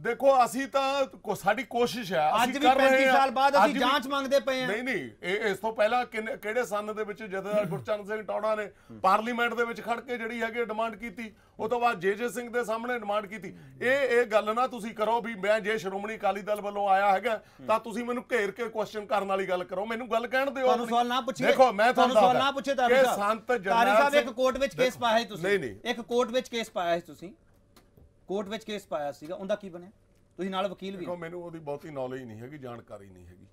ਦੇਖੋ ਅਸੀਂ ਤਾਂ ਸਾਡੀ ਕੋਸ਼ਿਸ਼ ਹੈ, ਅੱਜ ਵੀ ਪੈਂਤੀ ਸਾਲ ਬਾਅਦ ਅਸੀਂ ਜਾਂਚ ਮੰਗਦੇ ਪਏ ਹਾਂ। ਨਹੀਂ ਨਹੀਂ ਇਸ ਤੋਂ ਪਹਿਲਾਂ ਕਿਹੜੇ ਸੰਨ ਦੇ ਵਿੱਚ ਜਥੇਦਾਰ ਗੁਰਚਰਨ ਸਿੰਘ ਟੌੜਾ ਨੇ ਪਾਰਲੀਮੈਂਟ ਦੇ ਵਿੱਚ ਖੜ ਕੇ ਜਿਹੜੀ ਹੈਗੀ ਡਿਮਾਂਡ ਕੀਤੀ, ਉਹ ਤੋਂ ਬਾਅਦ ਜੇਜੇ ਸਿੰਘ ਦੇ ਸਾਹਮਣੇ ਡਿਮਾਂਡ ਕੀਤੀ। ਇਹ ਇਹ ਗੱਲ ਨਾ ਤੁਸੀਂ ਕਰੋ ਵੀ ਮੈਂ ਜੇ ਸ਼੍ਰੋਮਣੀ ਅਕਾਲੀ ਦਲ ਵੱਲੋਂ ਆਇਆ ਹੈਗਾ ਤਾਂ ਤੁਸੀਂ ਮੈਨੂੰ ਘੇਰ ਕੇ ਕੁਐਸਚਨ ਕਰਨ ਵਾਲੀ ਗੱਲ ਕਰੋ, ਮੈਨੂੰ ਗੱਲ ਕਹਿਣ ਦਿਓ। ਤੁਹਾਨੂੰ ਸਵਾਲ ਨਾ ਪੁੱਛੀਏ, ਦੇਖੋ ਮੈਂ ਤੁਹਾਨੂੰ ਸਵਾਲ ਨਾ ਪੁੱਛੇ ਤਾਂ ਸੰਤ ਜਰਨੈਲ ਸਾਹਿਬ ਇੱਕ ਕੋਰਟ ਵਿੱਚ ਕੇਸ ਪਾਇਆ ਸੀ ਤੁਸੀਂ, ਇੱਕ ਕੋਰਟ ਵਿੱਚ ਕੇਸ ਪਾਇਆ ਸੀ ਤੁਸੀਂ, ਕੋਰਟ ਵਿੱਚ ਕੇਸ ਪਾਇਆ ਸੀਗਾ, ਉਹਦਾ ਕੀ ਬਣਿਆ? ਤੁਸੀਂ ਨਾਲ ਵਕੀਲ ਵੀ? ਮੈਨੂੰ ਉਹਦੀ ਬਹੁਤੀ ਨੌਲੇਜ ਨਹੀਂ ਹੈਗੀ, ਜਾਣਕਾਰੀ ਨਹੀਂ ਹੈਗੀ।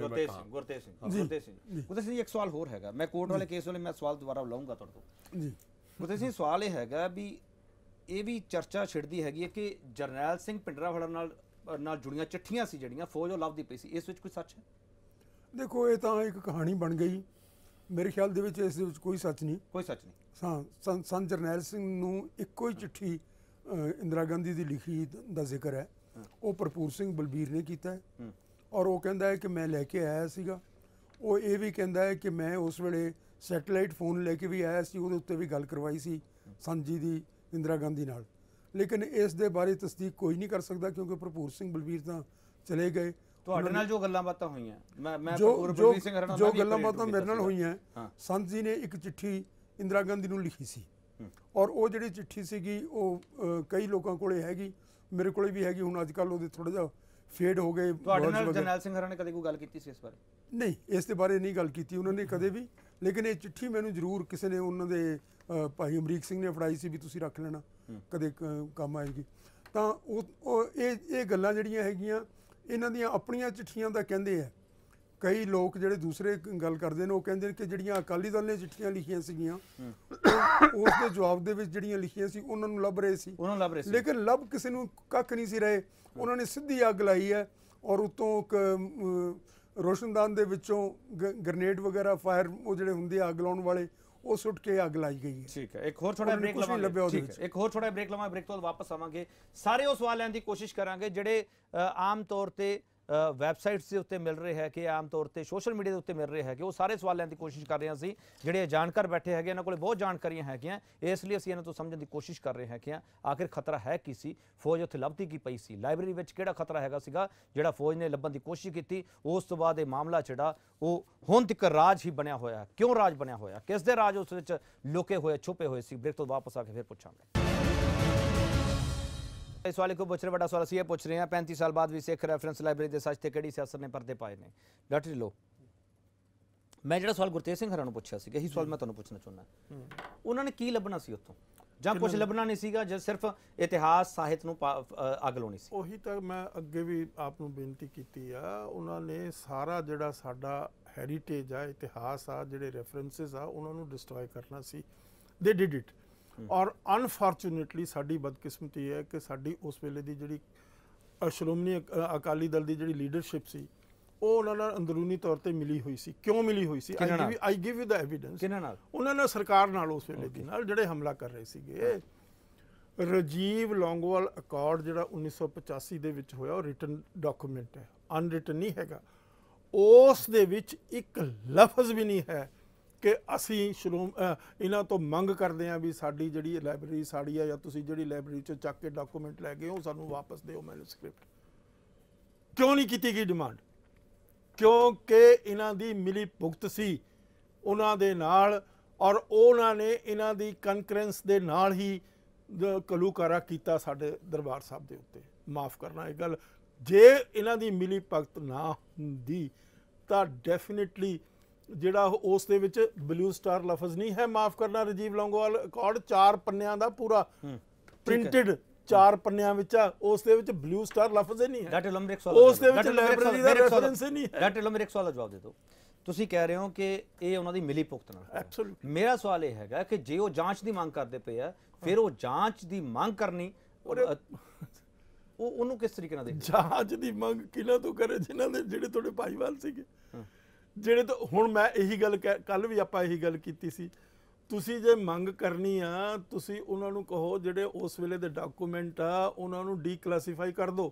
ਗੁਰਤੇਜ ਸਿੰਘ, ਗੁਰਤੇਜ ਸਿੰਘ, ਗੁਰਤੇਜ ਸਿੰਘ, ਗੁਰਤੇਜ ਸਿੰਘ ਇੱਕ ਸਵਾਲ ਹੋਰ ਹੈਗਾ, ਮੈਂ ਕੋਰਟ ਵਾਲੇ ਕੇਸ ਵਾਲੇ ਮੈਂ ਸਵਾਲ ਦੁਬਾਰਾ ਲਾਉਂਗਾ ਤੁਹਾਡੇ ਤੋਂ। ਜੀ ਗੁਰਤੇਜ ਸਿੰਘ ਸਵਾਲ ਇਹ ਹੈਗਾ ਵੀ ਇਹ ਵੀ ਚਰਚਾ ਛਿੜਦੀ ਹੈਗੀ ਹੈ ਕਿ ਜਰਨੈਲ ਸਿੰਘ ਭਿੰਡਰਾਂਵਾਲਾ ਨਾਲ ਨਾਲ ਜੁੜੀਆਂ ਚਿੱਠੀਆਂ ਸੀ ਜਿਹੜੀਆਂ ਫੌਜ ਉਹ ਲੱਭਦੀ ਪਈ ਸੀ, ਇਸ ਵਿੱਚ ਕੋਈ ਸੱਚ ਹੈ? ਦੇਖੋ ਇਹ ਤਾਂ ਇੱਕ ਕਹਾਣੀ ਬਣ ਗਈ, ਮੇਰੇ ਖਿਆਲ ਦੇ ਵਿੱਚ ਇਸ ਦੇ ਵਿੱਚ ਕੋਈ ਸੱਚ ਨਹੀਂ, ਕੋਈ ਸੱਚ ਨਹੀਂ। ਹਾਂ ਸੰਤ ਜਰਨੈਲ ਸਿੰਘ ਨੂੰ ਇੱਕੋ ਹੀ ਚਿੱਠੀ इंदिरा गांधी की लिखी का जिक्र है, वो भरपूर सिंह बलबीर ने किया और वो कहता है कि मैं लैके आया सीगा, वो ये भी कहता है कि मैं उस वेले सैटेलाइट फोन लेके भी आया सी, उहदे उत्ते भी गल करवाई सी संजी दी इंदिरा गांधी नाल, लेकिन इस दे बारे तस्दीक कोई नहीं कर सकता क्योंकि भरपूर सिंह बलबीर तो चले गए। ਤੁਹਾਡੇ ਨਾਲ ਜੋ ਗੱਲਾਂ ਬਾਤਾਂ ਹੋਈਆਂ ਮੈਂ ਮੈਂ ਗੁਰਪ੍ਰੀਤ ਸਿੰਘ ਹਰਣਾ ਜੋ ਗੱਲਾਂ ਬਾਤਾਂ ਮੇਰੇ ਨਾਲ ਹੋਈਆਂ ਸੰਤ ਜੀ ਨੇ ਇੱਕ ਚਿੱਠੀ ਇੰਦਰਾ ਗਾਂਧੀ ਨੂੰ ਲਿਖੀ ਸੀ ਔਰ ਉਹ ਜਿਹੜੀ ਚਿੱਠੀ ਸੀਗੀ ਉਹ ਕਈ ਲੋਕਾਂ ਕੋਲੇ ਹੈਗੀ, ਮੇਰੇ ਕੋਲੇ ਵੀ ਹੈਗੀ, ਹੁਣ ਅੱਜ ਕੱਲ ਉਹਦੇ ਥੋੜਾ ਜਿਹਾ ਫੇਡ ਹੋ ਗਏ। ਤੁਹਾਡੇ ਨਾਲ ਜਰਨੈਲ ਸਿੰਘ ਹਰਣਾ ਨੇ ਕਦੇ ਕੋਈ ਗੱਲ ਕੀਤੀ ਸੀ ਇਸ ਬਾਰੇ? ਨਹੀਂ, ਇਸ ਦੇ ਬਾਰੇ ਨਹੀਂ ਗੱਲ ਕੀਤੀ ਉਹਨਾਂ ਨੇ ਕਦੇ ਵੀ, ਲੇਕਿਨ ਇਹ ਚਿੱਠੀ ਮੈਨੂੰ ਜ਼ਰੂਰ ਕਿਸੇ ਨੇ ਉਹਨਾਂ ਦੇ ਭਾਈ ਅਮਰੀਕ ਸਿੰਘ ਨੇ ਫੜਾਈ ਸੀ ਵੀ ਤੁਸੀਂ ਰੱਖ ਲੈਣਾ ਕਦੇ ਕੰਮ ਆਏਗੀ। ਤਾਂ ਉਹ ਇਹ ਇਹ ਗੱਲਾਂ ਜਿਹੜੀਆਂ ਹੈਗੀਆਂ ਇਹਨਾਂ ਦੀਆਂ ਆਪਣੀਆਂ ਚਿੱਠੀਆਂ ਦਾ ਕਹਿੰਦੇ ਆ, ਕਈ ਲੋਕ ਜਿਹੜੇ ਦੂਸਰੇ ਗੱਲ ਕਰਦੇ ਨੇ ਉਹ ਕਹਿੰਦੇ ਨੇ ਕਿ ਜਿਹੜੀਆਂ ਅਕਾਲੀ ਦਲ ਨੇ ਚਿੱਠੀਆਂ ਲਿਖੀਆਂ ਸੀਗੀਆਂ ਉਸ ਦੇ ਜਵਾਬ ਦੇ ਵਿੱਚ ਜਿਹੜੀਆਂ ਲਿਖੀਆਂ ਸੀ ਉਹਨਾਂ ਨੂੰ ਲੱਭ ਰਹੇ ਸੀ, ਉਹਨਾਂ ਲੱਭ ਰਹੇ ਸੀ, ਲੇਕਿਨ ਲੱਭ ਕਿਸੇ ਨੂੰ ਕੱਖ ਨਹੀਂ ਸੀ ਰਹੇ। ਉਹਨਾਂ ਨੇ ਸਿੱਧੀ ਅੱਗ ਲਾਈ ਹੈ ਔਰ ਉਤੋਂ ਰੋਸ਼ਨਦਾਨ ਦੇ ਵਿੱਚੋਂ ਗ੍ਰਨੇਡ ਵਗੈਰਾ ਫਾਇਰ ਉਹ ਜਿਹੜੇ ਹੁੰਦੇ ਆ ਅੱਗ ਲਾਉਣ ਵਾਲੇ ਉਹ ਸੁੱਟ ਕੇ ਅੱਗ ਲਾਈ ਗਈ ਹੈ। ਠੀਕ ਹੈ, ਇੱਕ ਹੋਰ ਥੋੜਾ ਬ੍ਰੇਕ ਲਵਾਂਗੇ, ਇੱਕ ਹੋਰ ਥੋੜਾ ਬ੍ਰੇਕ ਲਵਾਂਗੇ, ਬ੍ਰੇਕ ਤੋਂ ਵਾਪਸ ਆਵਾਂਗੇ। ਸਾਰੇ ਉਹ ਸਵਾਲ ਲੈਣ ਦੀ ਕੋਸ਼ਿਸ਼ ਕਰਾਂਗੇ ਜਿਹੜੇ ਆਮ ਤੌਰ ਤੇ ਵੈਬਸਾਈਟਸ ਦੇ ਉੱਤੇ ਮਿਲ ਰਹੇ ਹੈ ਕਿ ਆਮ ਤੌਰ ਤੇ ਸੋਸ਼ਲ ਮੀਡੀਆ ਦੇ ਉੱਤੇ ਮਿਲ ਰਹੇ ਹੈ ਕਿ ਉਹ ਸਾਰੇ ਸਵਾਲ ਲੈਣ ਦੀ ਕੋਸ਼ਿਸ਼ ਕਰ ਰਹੇ ਹਾਂ ਅਸੀਂ। ਜਿਹੜੇ ਜਾਣਕਾਰ ਬੈਠੇ ਹੈਗੇ ਇਹਨਾਂ ਕੋਲ ਬਹੁਤ ਜਾਣਕਾਰੀਆਂ ਹੈਗੀਆਂ, ਇਸ ਲਈ ਅਸੀਂ ਇਹਨਾਂ ਤੋਂ ਸਮਝਣ ਦੀ ਕੋਸ਼ਿਸ਼ ਕਰ ਰਹੇ ਹੈਗੇ ਹਾਂ ਆਖਿਰ ਖਤਰਾ ਹੈ ਕੀ ਸੀ, ਫੌਜ ਉੱਥੇ ਲੱਭਦੀ ਕੀ ਪਈ ਸੀ, ਲਾਇਬ੍ਰੇਰੀ ਵਿੱਚ ਕਿਹੜਾ ਖਤਰਾ ਹੈਗਾ ਸੀਗਾ ਜਿਹੜਾ ਫੌਜ ਨੇ ਲੱਭਣ ਦੀ ਕੋਸ਼ਿਸ਼ ਕੀਤੀ। ਉਸ ਤੋਂ ਬਾਅਦ ਇਹ ਮਾਮਲਾ ਜਿਹੜਾ ਉਹ ਹੁਣ ਤੱਕ ਰਾਜ ਹੀ ਬਣਿਆ ਹੋਇਆ, ਕਿਉਂ ਰਾਜ ਬਣਿਆ ਹੋਇਆ, ਕਿਸ ਦੇ ਰਾਜ ਉਸ ਵਿੱਚ ਲੁਕੇ ਹੋਏ ਛੁਪੇ ਹੋਏ ਸੀ। ਬ੍ਰੇਕ ਤੋਂ ਵਾਪਸ ਆ ਕੇ ਫਿਰ ਪੁੱਛਾਂਗੇ इस सवाल को पूछ रहे बड़ा सवाल ये पूछ रहे हैं पैंतीस साल बाद भी सिख रैफरेंस लाइब्रेरी के सच से किहड़ी सियासत ने परदे पाए ने। डॉक्टर ढिलो मैं जो सवाल गुरतेज सिंह हरां नूं पूछा सी यही सवाल मैं तुहानूं पूछना चाहुंदा, उन्होंने की लभना सी उत्तों जां कुछ लभना नहीं सीगा, जे सिर्फ इतिहास साहित नूं अग लाउणी सी। उही तां मैं अगे भी आप नूं बेनती कीती आ, उन्होंने सारा जिहड़ा साडा हैरीटेज आ इतिहास आ जिहड़े रैफरेंसिस आ उन्हां नूं डिस्ट्रॉय करना सी, दे डिड इट। और अनफॉर्चुनेटली साड़ी बदकिस्मती है कि साड़ी उस वेले दी जिहड़ी श्रोमणी अकाली दल की जिहड़ी लीडरशिप सी वो उन्हां नाल अंदरूनी तौर पर मिली हुई सी। क्यों मिली हुई सी? I give you the evidence. उन्हां नाल सरकार नाल उस वेले दी नाल जिहड़े हमला कर रहे सीगे। राजीव लौंगोवाल अकॉर्ड जिहड़ा उन्नीस सौ पचासी दे विच होया रिटन डॉक्यूमेंट है, अनरिटन नहीं हैगा। उस दे विच एक लफज भी नहीं है कि असी श्रोम इन्हां तो मंग करते हैं भी साड़ी जिहड़ी लाइब्रेरी साड़ी है या तुसीं जिहड़ी लाइब्रेरी चों चक के डॉक्यूमेंट लै गए हो सानूं वापस दिओ मैनूस्क्रिप्ट। क्यों नहीं कीती गई डिमांड? क्योंकि इन्हां दी मिली भुगत सी उन्हां दे नाल और उन्हां ने इन्हां दी कंकरेंस दे नाल ही कलूकारा कीता साडे दरबार साहब दे उत्ते। माफ करना इह गल, जे इन्हां दी मिली भगत ना हुंदी तां डेफिनेटली ਜਿਹੜਾ ਉਸ ਦੇ ਵਿੱਚ ਬਲੂ ਸਟਾਰ ਲਫ਼ਜ਼ ਨਹੀਂ ਹੈ। ਮਾਫ ਕਰਨਾ, ਰਜੀਵ ਲੌਂਗੋਵਾਲ ਅਕੋਰਡ ਚਾਰ ਪੰਨਿਆਂ ਦਾ ਪੂਰਾ ਪ੍ਰਿੰਟਡ ਚਾਰ ਪੰਨਿਆਂ ਵਿੱਚ ਆ, ਉਸ ਦੇ ਵਿੱਚ ਬਲੂ ਸਟਾਰ ਲਫ਼ਜ਼ ਹੀ ਨਹੀਂ ਹੈ। ਡਾਕਟਰ ਲੰਬਰੇਕ ਸਵਾਲ, ਉਸ ਦੇ ਵਿੱਚ ਲਾਇਬ੍ਰੇਰੀ ਦਾ ਰੈਫਰੈਂਸ ਹੀ ਨਹੀਂ ਹੈ। ਡਾਕਟਰ ਲੰਬਰੇਕ ਸਵਾਲ ਦਾ ਜਵਾਬ ਦੇ ਦਿਓ। ਤੁਸੀਂ ਕਹਿ ਰਹੇ ਹੋ ਕਿ ਇਹ ਉਹਨਾਂ ਦੀ ਮਿਲੀ ਭੁਗਤ ਨਾਲ। ਐਬਸੋਲੂਟ। ਮੇਰਾ ਸਵਾਲ ਇਹ ਹੈਗਾ ਕਿ ਜੇ ਉਹ ਜਾਂਚ ਦੀ ਮੰਗ ਕਰਦੇ ਪਏ ਆ ਫਿਰ ਉਹ ਜਾਂਚ ਦੀ ਮੰਗ ਕਰਨੀ ਉਹ ਉਹਨੂੰ ਕਿਸ ਤਰੀਕੇ ਨਾਲ ਦੇਖਦੇ? ਜਾਂਚ ਦੀ ਮੰਗ ਕਿਹਨਾਂ ਤੋਂ ਕਰੇ? ਜਿਨ੍ਹਾਂ ਦੇ ਜਿਹੜੇ ਤੁਹਾਡੇ ਭਾਈਵਾਲ ਸੀਗੇ ਜਿਹੜੇ ਤਾਂ ਹੁਣ ਮੈਂ ਇਹੀ ਗੱਲ ਕੱਲ ਵੀ ਆਪਾਂ ਇਹੀ ਗੱਲ ਕੀਤੀ ਸੀ। ਤੁਸੀਂ ਜੇ ਮੰਗ ਕਰਨੀ ਆ ਤੁਸੀਂ ਉਹਨਾਂ ਨੂੰ ਕਹੋ ਜਿਹੜੇ ਉਸ ਵੇਲੇ ਦੇ ਡਾਕੂਮੈਂਟ ਆ ਉਹਨਾਂ ਨੂੰ ਡੀਕਲਾਸੀਫਾਈ ਕਰ ਦਿਓ,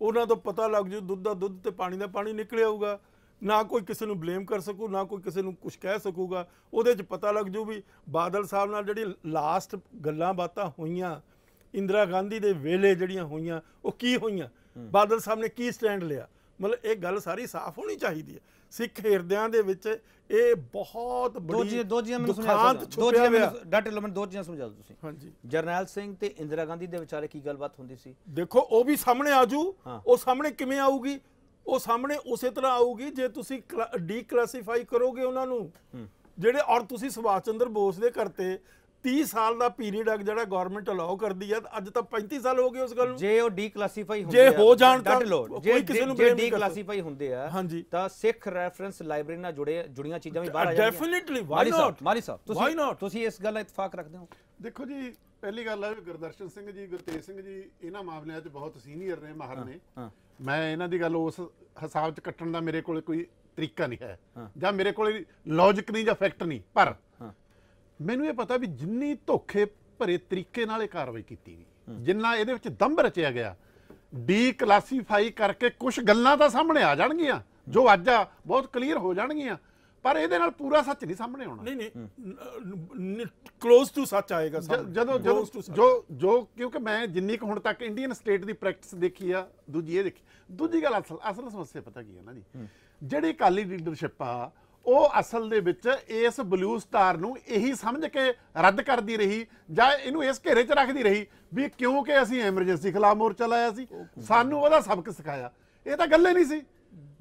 ਉਹਨਾਂ ਤੋਂ ਪਤਾ ਲੱਗ ਜੂ ਦੁੱਧ ਦਾ ਦੁੱਧ ਤੇ ਪਾਣੀ ਦਾ ਪਾਣੀ ਨਿਕਲ ਆਊਗਾ। ਨਾ ਕੋਈ ਕਿਸੇ ਨੂੰ ਬਲੇਮ ਕਰ ਸਕੂ, ਨਾ ਕੋਈ ਕਿਸੇ ਨੂੰ ਕੁਝ ਕਹਿ ਸਕੂਗਾ। ਉਹਦੇ 'ਚ ਪਤਾ ਲੱਗ ਜੂ ਵੀ ਬਾਦਲ ਸਾਹਿਬ ਨਾਲ ਜਿਹੜੀ ਲਾਸਟ ਗੱਲਾਂ ਬਾਤਾਂ ਹੋਈਆਂ ਇੰਦਰਾ ਗਾਂਧੀ ਦੇ ਵੇਲੇ ਜਿਹੜੀਆਂ ਹੋਈਆਂ ਉਹ ਕੀ ਹੋਈਆਂ, ਬਾਦਲ ਸਾਹਿਬ ਨੇ ਕੀ ਸਟੈਂਡ ਲਿਆ। मतलब एक गल सारी साफ होनी चाहिए। सिख हिरदियां दे विच ये बहुत बड़ी दो चीज़ां मैं दो चीज़ां समझा दो तुसीं। हां जी, जरनैल सिंह ते इंदिरा गांधी दे विचारे की गलबात हुंदी सी? देखो वो भी सामने आजू, वो सामने किवें आऊगी, वो सामने उसे तरह आऊगी जे तुसीं डीक्लासीफाई करोगे उन्हां नूं जिहड़े। और तुसीं सुभाष चंद्र बोस दे करते तीस साल का पीरियड आ जिहड़ा गवर्नमेंट अलाउ करदी है, अज तो पैंती साल हो गए उस गल नूं। जे ओ डीक्लासीफाई हुंदे जे हो जाण तां कोई किसे नूं ब्लेम नहीं कर डीक्लासीफाई हुंदे आ। हां जी, तां सिख रैफरेंस लाइब्रेरी नाल जुड़े जुड़ियां चीज़ां भी बाहर आ जांदियां। Definitely, why not? मारी साहब तुसीं वाई नॉट? तुसीं इस गल इतफाक रखदे हो? देखो जी, पहली गल है गुरदर्शन सिंह जी गुरतेज सिंह जी इन्हां मामलियां 'च बहुत सीनियर ने, माहर ने। मैं इन्हां दी गल उस हिसाब 'च कट्टण दा मेरे कोल कोई तरीका नहीं है जां मेरे कोल लॉजिक नहीं जां फैक्ट नहीं, पर ਮੈਨੂੰ ਇਹ ਪਤਾ ਵੀ ਜਿੰਨੀ ਧੋਖੇ ਭਰੇ ਤਰੀਕੇ ਨਾਲ ਇਹ ਕਾਰਵਾਈ ਕੀਤੀ ਗਈ, ਜਿੰਨਾ ਇਹਦੇ ਵਿੱਚ ਦੰਭ ਰਚਿਆ ਗਿਆ, ਡੀ ਕਲਾਸੀਫਾਈ ਕਰਕੇ ਕੁਝ ਗੱਲਾਂ ਤਾਂ ਸਾਹਮਣੇ ਆ ਜਾਣਗੀਆਂ ਜੋ ਅੱਜ ਆ ਬਹੁਤ ਕਲੀਅਰ ਹੋ ਜਾਣਗੀਆਂ, पर ਇਹਦੇ ਨਾਲ ਪੂਰਾ ਸੱਚ ਨਹੀਂ ਸਾਹਮਣੇ ਆਉਣਾ। ਨਹੀਂ ਨਹੀਂ, ਕਲੋਜ਼ ਟੂ ਸੱਚ ਆਏਗਾ ਜਦੋਂ ਜਦੋਂ ਜੋ ਜੋ ਕਿਉਂਕਿ ਮੈਂ ਜਿੰਨੀ ਕੁ ਹੁਣ ਤੱਕ ਇੰਡੀਅਨ ਸਟੇਟ ਦੀ ਪ੍ਰੈਕਟਿਸ ਦੇਖੀ ਆ, ਦੂਜੀ ਇਹ ਦੇਖੀ। ਦੂਜੀ ਗੱਲ ਅਸਲ ਅਸਲ ਸਮੱਸਿਆ ਪਤਾ ਕੀ ਹੈ ਨਾ ਜੀ, ਜਿਹੜੀ ਅਕਾਲੀ ਲੀਡਰਸ਼ਿਪ ਆ ਉਹ ਅਸਲ ਦੇ ਵਿੱਚ ਇਸ ਬਲੂ ਸਟਾਰ ਨੂੰ ਇਹੀ ਸਮਝ ਕੇ ਰੱਦ ਕਰਦੀ ਰਹੀ ਜਾਂ ਇਹਨੂੰ ਇਸ ਘੇਰੇ 'ਚ ਰੱਖਦੀ ਰਹੀ ਵੀ ਕਿਉਂਕਿ ਅਸੀਂ ਐਮਰਜੈਂਸੀ ਖਿਲਾਫ ਮੋਰਚਾ ਲਾਇਆ ਸੀ, ਸਾਨੂੰ ਉਹਦਾ ਸਬਕ ਸਿਖਾਇਆ। ਇਹ ਤਾਂ ਗੱਲ ਹੀ ਨਹੀਂ ਸੀ।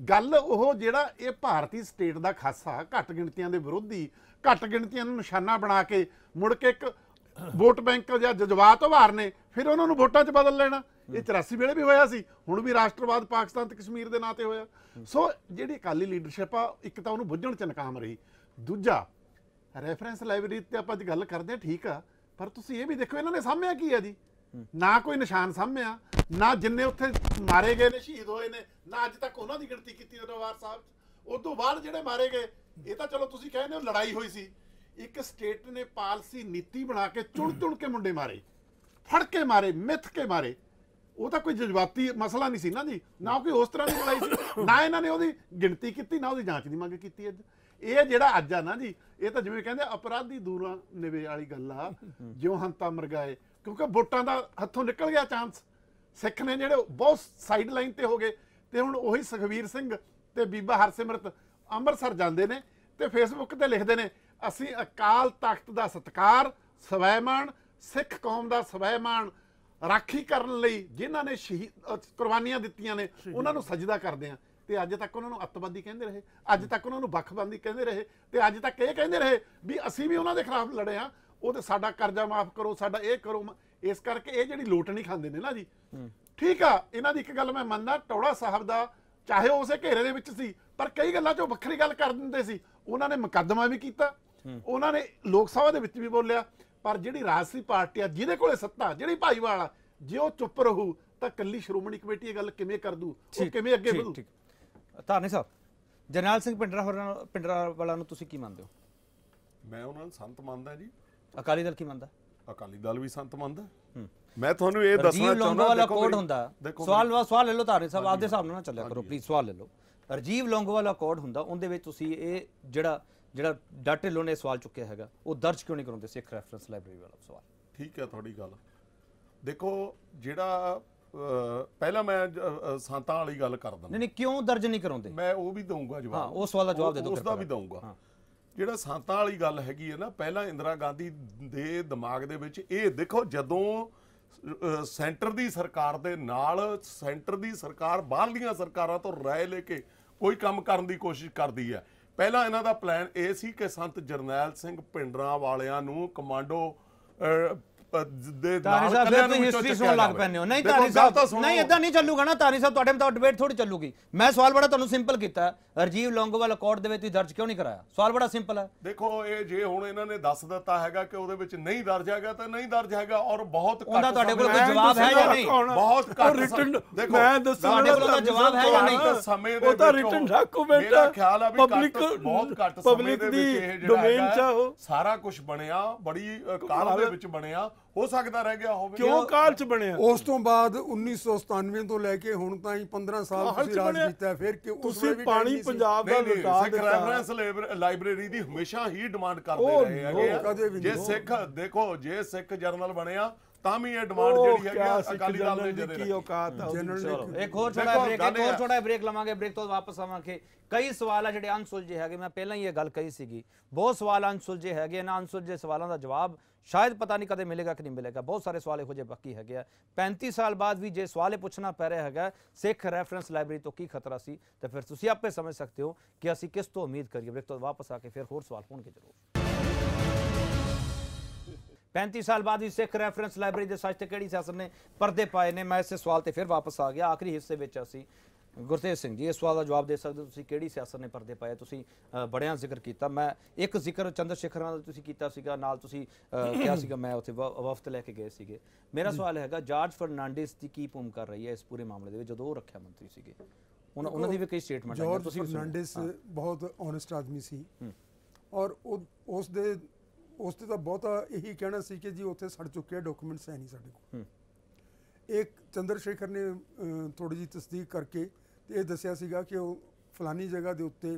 ਗੱਲ ਉਹ ਜਿਹੜਾ ਇਹ ਭਾਰਤੀ ਸਟੇਟ ਦਾ ਖਾਸਾ ਘੱਟ ਗਿਣਤੀਆਂ ਦੇ ਵਿਰੋਧੀ, ਘੱਟ ਗਿਣਤੀਆਂ ਨੂੰ ਨਿਸ਼ਾਨਾ ਬਣਾ ਕੇ ਮੁੜ ਕੇ ਇੱਕ ਵੋਟ ਬੈਂਕ ਜਾਂ ਜਜ਼ਬਾਤ ਉਭਾਰਨੇ, ਫਿਰ ਉਹਨਾਂ ਨੂੰ ਵੋਟਾਂ 'ਚ ਬਦਲ ਲੈਣਾ। ਇਹ ਚੁਰਾਸੀ ਵੇਲੇ ਵੀ ਹੋਇਆ ਸੀ, ਹੁਣ ਵੀ ਰਾਸ਼ਟਰਵਾਦ ਪਾਕਿਸਤਾਨ ਤੇ ਕਸ਼ਮੀਰ ਦੇ ਨਾਂ 'ਤੇ ਹੋਇਆ। ਸੋ ਜਿਹੜੀ ਅਕਾਲੀ ਲੀਡਰਸ਼ਿਪ ਆ, ਇੱਕ ਤਾਂ ਉਹਨੂੰ ਬੁੱਝਣ 'ਚ ਨਾਕਾਮ ਰਹੀ। ਦੂਜਾ, ਰੈਫਰੈਂਸ ਲਾਇਬ੍ਰੇਰੀ 'ਤੇ ਆਪਾਂ ਅੱਜ ਗੱਲ ਕਰਦੇ ਹਾਂ, ਠੀਕ ਆ, ਪਰ ਤੁਸੀਂ ਇਹ ਵੀ ਦੇਖੋ ਇਹਨਾਂ ਨੇ ਸਾਂਭਿਆ ਕੀ ਆ ਜੀ। ਨਾ ਕੋਈ ਨਿਸ਼ਾਨ ਸਾਂਭਿਆ, ਨਾ ਜਿੰਨੇ ਉੱਥੇ ਮਾਰੇ ਗਏ ਨੇ, ਸ਼ਹੀਦ ਹੋਏ ਨੇ, ਨਾ ਅੱਜ ਤੱਕ ਉਹਨਾਂ ਦੀ ਗਿਣਤੀ ਕੀਤੀ ਦਰਬਾਰ ਸਾਹਿਬ 'ਚ। ਉਸ ਤੋਂ ਬਾਅਦ ਜਿਹੜੇ ਮਾਰੇ ਗਏ, ਇਹ ਤਾਂ ਚਲੋ ਤੁਸੀਂ ਕਹਿੰਦੇ ਹੋ ਲੜਾਈ ਹੋਈ ਸੀ। ਇੱਕ ਸਟੇਟ ਨੇ ਪਾਲਿਸੀ ਨੀਤੀ ਬਣਾ ਕੇ ਚੁਣ ਚੁਣ ਕੇ ਮੁੰਡੇ ਮਾਰੇ, ਫੜ ਕੇ ਮਾਰੇ, ਮਿੱਥ ਕੇ ਮਾਰੇ। ਉਹ ਤਾਂ ਕੋਈ ਜਜ਼ਬਾਤੀ ਮਸਲਾ ਨਹੀਂ ਸੀ ਨਾ ਜੀ, ਨਾ ਕੋਈ ਉਸ ਤਰ੍ਹਾਂ ਦੀ ਲੜਾਈ ਸੀ, ਨਾ ਇਹਨਾਂ ਨੇ ਉਹਦੀ ਗਿਣਤੀ ਕੀਤੀ, ਨਾ ਉਹਦੀ ਜਾਂਚ ਦੀ ਮੰਗ ਕੀਤੀ। ਅੱਜ ਇਹ ਜਿਹੜਾ ਅੱਜ ਆ ਨਾ ਜੀ, ਇਹ ਤਾਂ ਜਿਵੇਂ ਕਹਿੰਦੇ ਅਪਰਾਧੀ ਦੂਰਾਂ ਨਿਵੇ ਵਾਲੀ ਗੱਲ ਆ, ਜਿਉਂ ਹੰਤਾ ਮਰਗਾਏ, ਕਿਉਂਕਿ ਵੋਟਾਂ ਦਾ ਹੱਥੋਂ ਨਿਕਲ ਗਿਆ ਚਾਂਸ। ਸਿੱਖ ਨੇ ਜਿਹੜੇ ਬਹੁਤ ਸਾਈਡ ਲਾਈਨ 'ਤੇ ਹੋ ਗਏ, ਅਤੇ ਹੁਣ ਉਹੀ ਸੁਖਵੀਰ ਸਿੰਘ ਅਤੇ ਬੀਬਾ ਹਰਸਿਮਰਤ ਅੰਮ੍ਰਿਤਸਰ ਜਾਂਦੇ ਨੇ ਅਤੇ ਫੇਸਬੁੱਕ 'ਤੇ ਲਿਖਦੇ ਨੇ, ਅਸੀਂ ਅਕਾਲ ਤਖਤ ਦਾ ਸਤਿਕਾਰ, ਸਵੈਮਾਣ, ਸਿੱਖ ਕੌਮ ਦਾ ਸਵੈਮਾਣ ਰਾਖੀ ਕਰਨ ਲਈ ਜਿਨ੍ਹਾਂ ਨੇ ਸ਼ਹੀਦ ਕੁਰਬਾਨੀਆਂ ਦਿੱਤੀਆਂ ਨੇ ਉਹਨਾਂ ਨੂੰ ਸਜਦਾ ਕਰਦੇ ਹਾਂ। ਅਤੇ ਅੱਜ ਤੱਕ ਉਹਨਾਂ ਨੂੰ ਅੱਤਵਾਦੀ ਕਹਿੰਦੇ ਰਹੇ, ਅੱਜ ਤੱਕ ਉਹਨਾਂ ਨੂੰ ਵੱਖਵਾਦੀ ਕਹਿੰਦੇ ਰਹੇ, ਅਤੇ ਅੱਜ ਤੱਕ ਇਹ ਕਹਿੰਦੇ ਰਹੇ ਵੀ ਅਸੀਂ ਵੀ ਉਹਨਾਂ ਦੇ ਖਿਲਾਫ ਲੜੇ ਹਾਂ, ਉਹ ਤਾਂ ਸਾਡਾ ਕਰਜ਼ਾ ਮਾਫ਼ ਕਰੋ, ਸਾਡਾ ਇਹ ਕਰੋ। ਇਸ ਕਰਕੇ ਇਹ ਜਿਹੜੀ ਲੋਟ ਨਹੀਂ ਖਾਂਦੇ ਨੇ ਨਾ ਜੀ, ਠੀਕ ਆ। ਇਹਨਾਂ ਦੀ ਇੱਕ ਗੱਲ ਮੈਂ ਮੰਨਦਾ, ਟੌੜਾ ਸਾਹਿਬ ਦਾ ਚਾਹੇ ਉਸੇ ਘੇਰੇ ਦੇ ਵਿੱਚ ਸੀ, ਪਰ ਕਈ ਗੱਲਾਂ 'ਚ ਉਹ ਵੱਖਰੀ ਗੱਲ ਕਰ ਦਿੰਦੇ ਸੀ। ਉਹਨਾਂ ਨੇ ਮੁਕੱਦਮਾ ਵੀ ਕੀਤਾ, ਉਹਨਾਂ ਨੇ ਲੋਕ ਸਭਾ ਦੇ ਵਿੱਚ ਵੀ ਬੋਲਿਆ, ਪਰ ਜਿਹੜੀ ਰਾਜਸੀ ਪਾਰਟੀ ਆ, ਜਿਹਦੇ ਕੋਲੇ ਸੱਤਾ, ਜਿਹੜੀ ਭਾਈਵਾਲ ਆ, ਜੇ ਉਹ ਚੁੱਪ ਰਹੂ ਤਾਂ ਇਕੱਲੀ ਸ਼੍ਰੋਮਣੀ ਕਮੇਟੀ ਇਹ ਗੱਲ ਕਿਵੇਂ ਕਰ ਦੂ, ਉਹ ਕਿਵੇਂ ਅੱਗੇ ਵਧੂ। ਧਾਰਨੀ ਸਾਹਿਬ, ਜਰਨੈਲ ਸਿੰਘ ਭਿੰਡਰਾਂ ਭਿੰਡਰਾਂਵਾਲਾ ਨੂੰ ਤੁਸੀਂ ਕੀ ਮੰਨਦੇ ਹੋ? ਮੈਂ ਉਹਨਾਂ ਨੂੰ ਸੰਤ ਮੰਨਦਾ ਜੀ। ਅਕਾਲੀ ਦਲ ਕੀ ਮੰਨਦਾ? ਅਕਾਲੀ ਦਲ ਵੀ ਸੰਤ ਮੰਨਦਾ। ਮੈਂ ਤੁਹਾਨੂੰ ਇਹ ਦੱਸਣਾ ਚਾਹੁੰਦਾ, ਕੋਡ ਹੁੰਦਾ ਸਵਾਲ ਵਾ ਸਵਾਲ ਲੈ ਲਓ ਧਾਰਨੀ ਸਾਹਿਬ, ਆਪਦੇ ਹਿਸਾਬ ਨਾਲ ਨਾ ਚੱਲਿਆ ਕਰੋ ਪਲੀਜ਼, ਸਵਾਲ ਲੈ ਲਓ। ਰਾਜੀਵ ਲੌਂਗੋਵਾਲ ਕੋਡ ਹੁੰਦਾ, ਉਹਦੇ ਵਿੱਚ ਤੁਸੀਂ ਇਹ ਜਿਹੜਾ ਜਿਹੜਾ ਡਾਟੇ ਲੋਨੇ ਨੇ ਸਵਾਲ ਚੁੱਕਿਆ ਹੈਗਾ, ਉਹ ਦਰਜ ਕਿਉਂ ਨਹੀਂ ਕਰਾਉਂਦੇ? ਸਿੱਖ ਰੈਫਰੈਂਸ ਲਾਇਬ੍ਰੇਰੀ ਵਾਲਾ ਸਵਾਲ ਠੀਕ ਹੈ ਤੁਹਾਡੀ ਗੱਲ। ਦੇਖੋ ਜਿਹੜਾ ਪਹਿਲਾਂ ਮੈਂ ਸੰਤਾਂ ਵਾਲੀ ਗੱਲ ਕਰ ਦਿੰਦਾ। ਨਹੀਂ ਨਹੀਂ, ਕਿਉਂ ਦਰਜ ਨਹੀਂ ਕਰਾਉਂਦੇ? ਮੈਂ ਉਹ ਵੀ ਦਊਂਗਾ ਜਵਾਬ। ਹਾਂ, ਉਹ ਸਵਾਲ ਦਾ ਜਵਾਬ ਦੇ ਦਿਓ, ਉਸਦਾ ਵੀ ਦਊਂਗਾ। ਜਿਹੜਾ ਸੰਤਾਂ ਵਾਲੀ ਗੱਲ ਹੈਗੀ ਹੈ ਨਾ, ਪਹਿਲਾਂ ਇੰਦਰਾ ਗਾਂਧੀ ਦੇ ਦਿਮਾਗ ਦੇ ਵਿੱਚ ਇਹ ਦੇਖੋ, ਜਦੋਂ ਸੈਂਟਰ ਦੀ ਸਰਕਾਰ ਦੇ ਨਾਲ ਸੈਂਟਰ ਦੀ ਸਰਕਾਰ ਬਾਹਰਲੀਆਂ ਸਰਕਾਰਾਂ ਤੋਂ ਰਾਏ ਲੈ ਕੇ ਕੋਈ ਕੰਮ ਕਰਨ ਦੀ ਕੋਸ਼ਿਸ਼ ਕਰਦੀ ਹੈ, ਪਹਿਲਾਂ ਇਹਨਾਂ ਦਾ ਪਲਾਨ ਇਹ ਸੀ ਕਿ ਸੰਤ ਜਰਨੈਲ ਸਿੰਘ ਭਿੰਡਰਾਂ ਵਾਲਿਆਂ ਨੂੰ ਕਮਾਂਡੋ ਦੇ ਨਾਲ ਹਿਸਟਰੀ ਸੁਣ ਲੱਗ ਪੈਂਦੇ ਹੋ। ਨਹੀਂ ਧਾਰੀ ਸਾਹਿਬ, ਨਹੀਂ ਇਦਾਂ ਨਹੀਂ ਚੱਲੂਗਾ ਨਾ ਧਾਰੀ ਸਾਹਿਬ, ਤੁਹਾਡੇ ਮਤਲਬ ਡਿਬੇਟ ਥੋੜੀ ਚੱਲੂਗੀ। ਮੈਂ ਸਵਾਲ ਬੜਾ ਤੁਹਾਨੂੰ ਸਿੰਪਲ ਕੀਤਾ, ਰਾਜੀਵ ਲੌਂਗੋਵਾਲ ਕੋਰਟ ਦੇ ਵਿੱਚ ਤੁਸੀਂ ਦਰਜ ਕਿਉਂ ਨਹੀਂ ਕਰਾਇਆ? ਸਵਾਲ ਬੜਾ ਸਿੰਪਲ ਹੈ। ਦੇਖੋ ਇਹ ਜੇ ਹੁਣ ਇਹਨਾਂ ਨੇ ਦੱਸ ਦਿੱਤਾ ਹੈਗਾ ਕਿ ਉਹਦੇ ਵਿੱਚ ਨਹੀਂ ਦਰਜ ਹੈਗਾ ਤਾਂ ਨਹੀਂ ਦਰਜ ਹੈਗਾ, ਔਰ ਬਹੁਤ ਘੱਟ ਤੁਹਾਡੇ ਕੋਲ ਕੋਈ ਜਵਾਬ ਹੈ ਜਾਂ ਨਹੀਂ? ਬਹੁਤ ਘੱਟ ਰਿਟਨ ਮੈਂ ਦੱਸਣਾ ਉਹਦਾ ਜਵਾਬ ਹੈ ਜਾਂ ਨਹੀਂ ਸਮੇਂ ਦੇ ਵਿੱਚ। ਉਹ ਤਾਂ ਰਿਟਨ ਡਾਕੂਮੈਂਟ ਮੇਰਾ ਖਿਆਲ ਆ ਵੀ ਪਬਲਿਕ ਬਹੁਤ ਘੱਟ ਸਮੇਂ ਦੇ ਵਿੱਚ ਇਹ ਜਿਹੜਾ ਸਾਰਾ ਕੁਝ ਬਣਿਆ, ਬੜੀ ਕਾਲ ਦੇ ਵਿੱਚ ਬਣਿਆ, ਹੋ ਸਕਦਾ ਰਹਿ ਗਿਆ ਹੋਵੇ। ਕਿਉਂ ਕਾਲ ਚ ਬਣਿਆ? ਉਸ ਤੋਂ ਬਾਅਦ ਉੱਨੀ ਸੌ ਸਤਾਨਵੇਂ ਤੋਂ ਲੈ ਕੇ ਹੁਣ ਤਾਂ ਹੀ ਪੰਦਰਾਂ ਸਾਲ ਤੁਸੀਂ ਰਾਜ ਕੀਤਾ। ਫਿਰ ਕਿ ਤੁਸੀਂ ਪਾਣੀ ਪੰਜਾਬ ਦਾ ਲੁਟਾ ਦਿੱਤਾ। ਰੈਫਰੈਂਸ ਲਾਇਬ੍ਰੇਰੀ ਦੀ ਹਮੇਸ਼ਾ ਹੀ ਡਿਮਾਂਡ ਕਰਦੇ ਰਹੇ ਹੈਗੇ। ਜੇ ਸਿੱਖ ਦੇਖੋ, ਜੇ ਸਿੱਖ ਜਰਨਲ ਬਣਿਆ ਤਾਂ ਵੀ ਇਹ ਡਿਮਾਂਡ ਜਿਹੜੀ ਹੈਗੀ ਅਕਾਲੀ ਦਲ ਨੇ ਜਿਹੜੀ ਕੀ ਔਕਾਤ ਆ। ਇੱਕ ਹੋਰ ਛੋਟਾ ਬ੍ਰੇਕ, ਇੱਕ ਹੋਰ ਛੋਟਾ ਬ੍ਰੇਕ ਲਵਾਂਗੇ, ਬ੍ਰੇਕ ਤੋਂ ਵਾਪਸ ਆਵਾਂਗੇ। ਕਈ ਸਵਾਲ ਆ ਜਿਹੜੇ ਅਣਸੁਲਝੇ ਹੈਗੇ, ਮੈਂ ਪਹਿਲਾਂ ਹੀ ਇਹ ਗੱਲ ਕਹੀ ਸੀਗੀ, ਬਹੁਤ ਸਵਾਲ ਅਣਸੁਲਝੇ ਹੈਗੇ। ਇਹਨਾਂ ਅਣਸੁਲਝੇ ਸਵਾਲਾਂ ਦਾ ਜਵਾਬ ਸ਼ਾਇਦ ਪਤਾ ਨਹੀਂ ਕਦੇ ਮਿਲੇਗਾ ਕਿ ਨਹੀਂ ਮਿਲੇਗਾ। ਬਹੁਤ ਸਾਰੇ ਸਵਾਲ ਇਹੋ ਜਿਹੇ ਬਾਕੀ ਹੈਗੇ ਆ। ਪੈਂਤੀ ਸਾਲ ਬਾਅਦ ਵੀ ਜੇ ਸਵਾਲ ਇਹ ਪੁੱਛਣਾ ਪੈ ਰਿਹਾ ਹੈਗਾ ਸਿੱਖ ਰੈਫਰੈਂਸ ਲਾਇਬ੍ਰੇਰੀ ਤੋਂ ਕੀ ਖਤਰਾ ਸੀ, ਤਾਂ ਫਿਰ ਤੁਸੀਂ ਆਪੇ ਸਮਝ ਸਕਦੇ ਹੋ ਕਿ ਅਸੀਂ ਕਿਸ ਤੋਂ ਉਮੀਦ ਕਰੀਏ। ਬ੍ਰੇਕ ਤੋਂ ਵਾਪਸ ਆ ਕੇ ਫਿਰ ਹੋਰ ਸਵਾਲ ਹੋਣਗੇ ਜ਼ਰੂਰ। ਪੈਂਤੀ ਸਾਲ बाद ही सिख रैफरेंस लाइब्रेरी के सच तो किहड़ी सियासत ने परदे पाए ने। मैं इस सवाल से फिर वापस आ गया, आखिरी हिस्से में असी गुरतेज सिंह जी इस सवाल का जवाब दे सकते हो, तुसीं किहड़ी सियासत ने परदे पाए? तुसीं बड़िया जिक्र किया, मैं एक जिक्र चंद्रशेखर नाल तुसीं कीता सीगा, नाल तुसीं किहा सीगा मैं उत्थे वफद लैके गए सीगे। मेरा सवाल हैगा जॉर्ज फर्नांडिस की की भूमिका रही है इस पूरे मामले में, जदों रक्षा मंत्री सीगे उन्हां दी भी कई स्टेटमेंट। जॉर्ज फर्नांडिस बहुत ऑनेस्ट आदमी सी और उस दे ਉਸ 'ਤੇ ਤਾਂ ਬਹੁਤਾ ਇਹੀ ਕਹਿਣਾ ਸੀ ਕਿ ਜੀ ਉੱਥੇ ਸੜ ਚੁੱਕੇ ਆ, ਡਾਕੂਮੈਂਟਸ ਹੈ ਨਹੀਂ ਸਾਡੇ ਕੋਲ। ਇਹ ਚੰਦਰਸ਼ੇਖਰ ਨੇ ਥੋੜ੍ਹੀ ਜਿਹੀ ਤਸਦੀਕ ਕਰਕੇ ਇਹ ਦੱਸਿਆ ਸੀਗਾ ਕਿ ਉਹ ਫਲਾਨੀ ਜਗ੍ਹਾ ਦੇ ਉੱਤੇ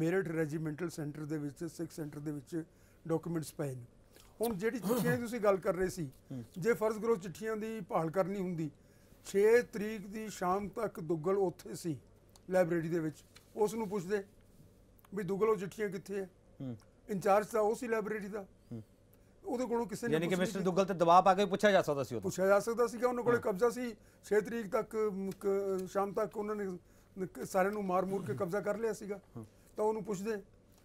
मेरठ रेजीमेंटल सेंटर दे विच सिख सेंटर दे विच डॉक्यूमेंट्स पए ने। हुण जिहड़ी चिट्ठियां दी तुसीं गल कर रहे सी, जे फर्ज करो चिट्ठियां दी भाल करनी हुंदी छे तरीक दी शाम तक दुग्गल उत्थे सी लाइब्रेरी दे विच, उस नूं पुछदे भी दुग्गल ओह चिट्ठियां कित्थे है, इंचार्ज तां उस ही लाइब्रेरी दा, ਉਹਦੇ ਕੋਲੋਂ ਕਿਸੇ ਨੇ ਯਾਨੀ ਕਿ ਮਿਸਟਰ ਦੁੱਗਲ ਤੇ ਦਬਾਅ ਪਾ ਕੇ ਪੁੱਛਿਆ ਜਾ ਸਕਦਾ ਸੀ, ਉਹ ਪੁੱਛਿਆ ਜਾ ਸਕਦਾ ਸੀ ਕਿ ਉਹਨਾਂ ਕੋਲੇ ਕਬਜ਼ਾ ਸੀ ਛੇ ਤਰੀਕ ਤੱਕ ਸ਼ਾਮ ਤੱਕ ਉਹਨਾਂ ਨੇ ਸਾਰਿਆਂ ਨੂੰ ਮਾਰ ਮੂਰ ਕੇ ਕਬਜ਼ਾ ਕਰ ਲਿਆ ਸੀਗਾ, ਤਾਂ ਉਹਨੂੰ ਪੁੱਛਦੇ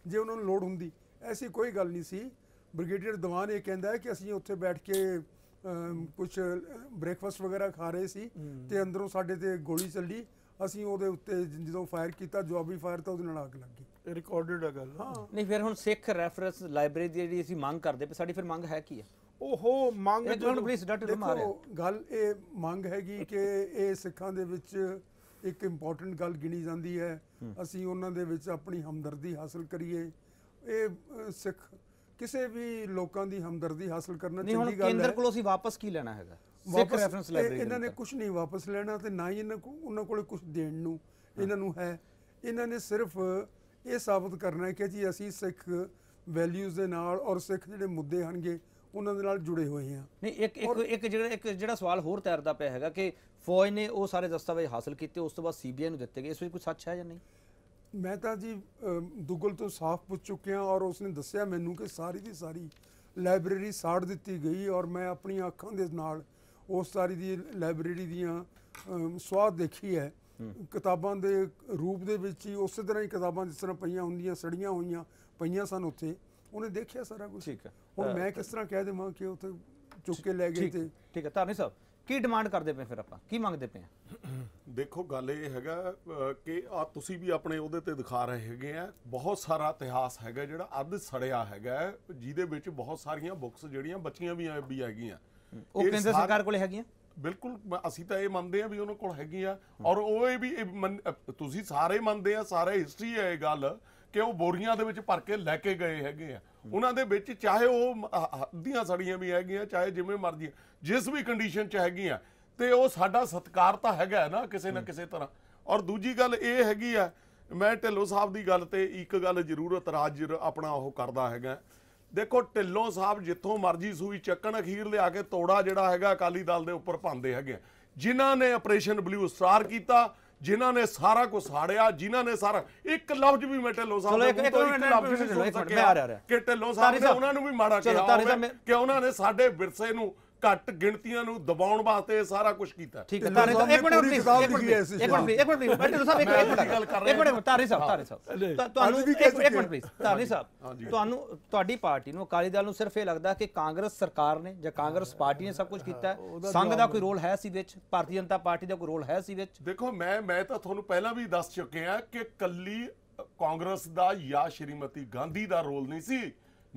ਜੇ ਉਹਨਾਂ ਨੂੰ ਲੋੜ ਹੁੰਦੀ। ਐਸੀ ਕੋਈ ਗੱਲ ਨਹੀਂ ਸੀ। ਬ੍ਰਿਗੇਡੀਅਰ ਦੀਵਾਨ ਇਹ ਕਹਿੰਦਾ ਹੈ ਕਿ ਅਸੀਂ ਉੱਥੇ ਬੈਠ ਕੇ ਕੁਝ ਬ੍ਰੇਕਫਾਸਟ ਵਗੈਰਾ ਖਾ ਰਹੇ ਸੀ ਤੇ ਅੰਦਰੋਂ ਸਾਡੇ ਤੇ ਗੋਲੀ ਚੱਲੀ, ਅਸੀਂ ਉਹਦੇ ਉੱਤੇ ਜਦੋਂ ਫਾਇਰ ਕੀਤਾ ਜਵਾਬੀ ਫਾਇਰ ਤਾਂ ਉਹਦੇ ਨਾਲ ਅੱਗ ਲੱਗ ਗਈ। रिकॉर्डेड है गल। हाँ नहीं फिर हम सिख रेफरेंस लाइब्रेरी की जी असीं मांग करते पे, साड़ी फिर मांग है की है? ओहो मांग गल ये मांग हैगी कि ये सिखां दे विच एक इंपोर्टेंट गल गिनी जाती है, असीं उन्हां दे विच अपनी हमदर्दी हासिल करिए। ये सिख किसी भी लोकां दी हमदर्दी हासिल करना चंगी गल है। केंद्र कोलों असीं वापस की लेना हैगा? सिख रेफरेंस लाइब्रेरी इन्हां ने कुछ नहीं वापस लेना ते ना ही इन्हां को उन्हां कोल कुछ देण नूं इन्हां नूं है। इन्हां ने सिर्फ ये साबित करना है कि जी असी सिख वैल्यूज़ दे नाल और सिख जिहड़े मुद्दे हनगे उन्हां दे नाल जुड़े हुए हैं। नहीं एक एक एक जिहड़ा एक जिहड़ा सवाल होर तैरदा पिया हैगा कि फौज ने वो सारे दस्तावेज हासिल किए उस तों बाद सीबीआई नूं दित्ते गए, इस विच कुछ सच है या नहीं? मैं तां जी दुग्गल तो साफ पुछ चुकिया और उसने दस्सिया मैनूं कि सारी दी सारी लाइब्रेरी साड़ दित्ती गई और मैं अपनी अखां दे नाल उस सारी दी लाइब्रेरी दियां स्वाद देखी है। किताबां दे रूप दे विच ही उस तरह ही किताबां जिस तरह पईयां हुंदियां सड़ियां होईयां पईयां सन उत्थे, उन्हें देखिया सारा कुछ। ठीक है हुण मैं किस तरह कह देवां कि उत्थे चुक के लै गए थे। ठीक है तारनी साहब की डिमांड करदे पे फिर आपां की मंगदे पे? देखो गल ये हैगा कि आ तुसीं भी अपने उहदे ते दिखा रहे हैगे आ, बहुत सारा इतिहास हैगा जिहड़ा अद्ध सड़िया हैगा जिहदे विच बहुत सारियां बुक्स जिहड़ियां बच्चियां भी भी हैगियां ਉਹ ਕੇਂਦਰ ਸਰਕਾਰ ਕੋਲ ਹੈਗੀਆਂ। बिल्कुल असी तो ये मानते हैं भी उन्होंने को हैगी और वो भी मन तुसी सारे मानते हैं, सारे हिस्ट्री है ये गल कि वो बोरियां दे विच भर के लैके गए है उन्होंने दे विच, चाहे वो हद्दियां सड़ियां भी है चाहे जिमें मर्जी जिस भी कंडीशन च हैगी ते वो साडा सत्कार तो हैगा ना किसी ना किसी तरह। और दूजी गल ये हैगी आ, मैं ढिल्लों साहब की गल ते एक गल जरूर इतराज अपना वो करदा हैगा। देखो ढिल्लों साहब जितों मर्जी सूई चक्कन अखीर लिया के तोड़ा जिहड़ा हैगा अकाली दल दे उपर पांदे हैगे, जिन्हां ने ऑपरेशन ब्लू स्टार कीता, जिन्हां ने सारा कुछ साड़िया, जिन्हां ने सारा एक लफ्ज भी मैं ढिल्लों साहब ने कि ढिल्लों साहब ने उन्हां नूं भी माड़ा किया कि उन्हां ने साडे विरसे नूं घट गिणतियां नूं दबाउण वास्ते सारा कुछ कीता। ठीक है तारे साहब एक मिनट प्लीज, एक मिनट एक मिनट ढिल्लों साहब एक मिनट एक मिनट तारे साहब तारे साहब तुहानूं एक मिनट प्लीज तारे साहब तुहानूं तुहाडी पार्टी नूं अकाली दल नूं सिर्फ ये लगदा कि कांग्रेस सरकार ने जां कांग्रेस पार्टी ने सब कुछ कीता है, संघ दा कोई रोल है सी विच, भारतीय जनता पार्टी दा कोई रोल है सी विच? देखो मैं मैं तां तुहानूं पहलां भी दस चुकिया कि कल्ली कांग्रेस दा या श्रीमती गांधी दा रोल नहीं सी।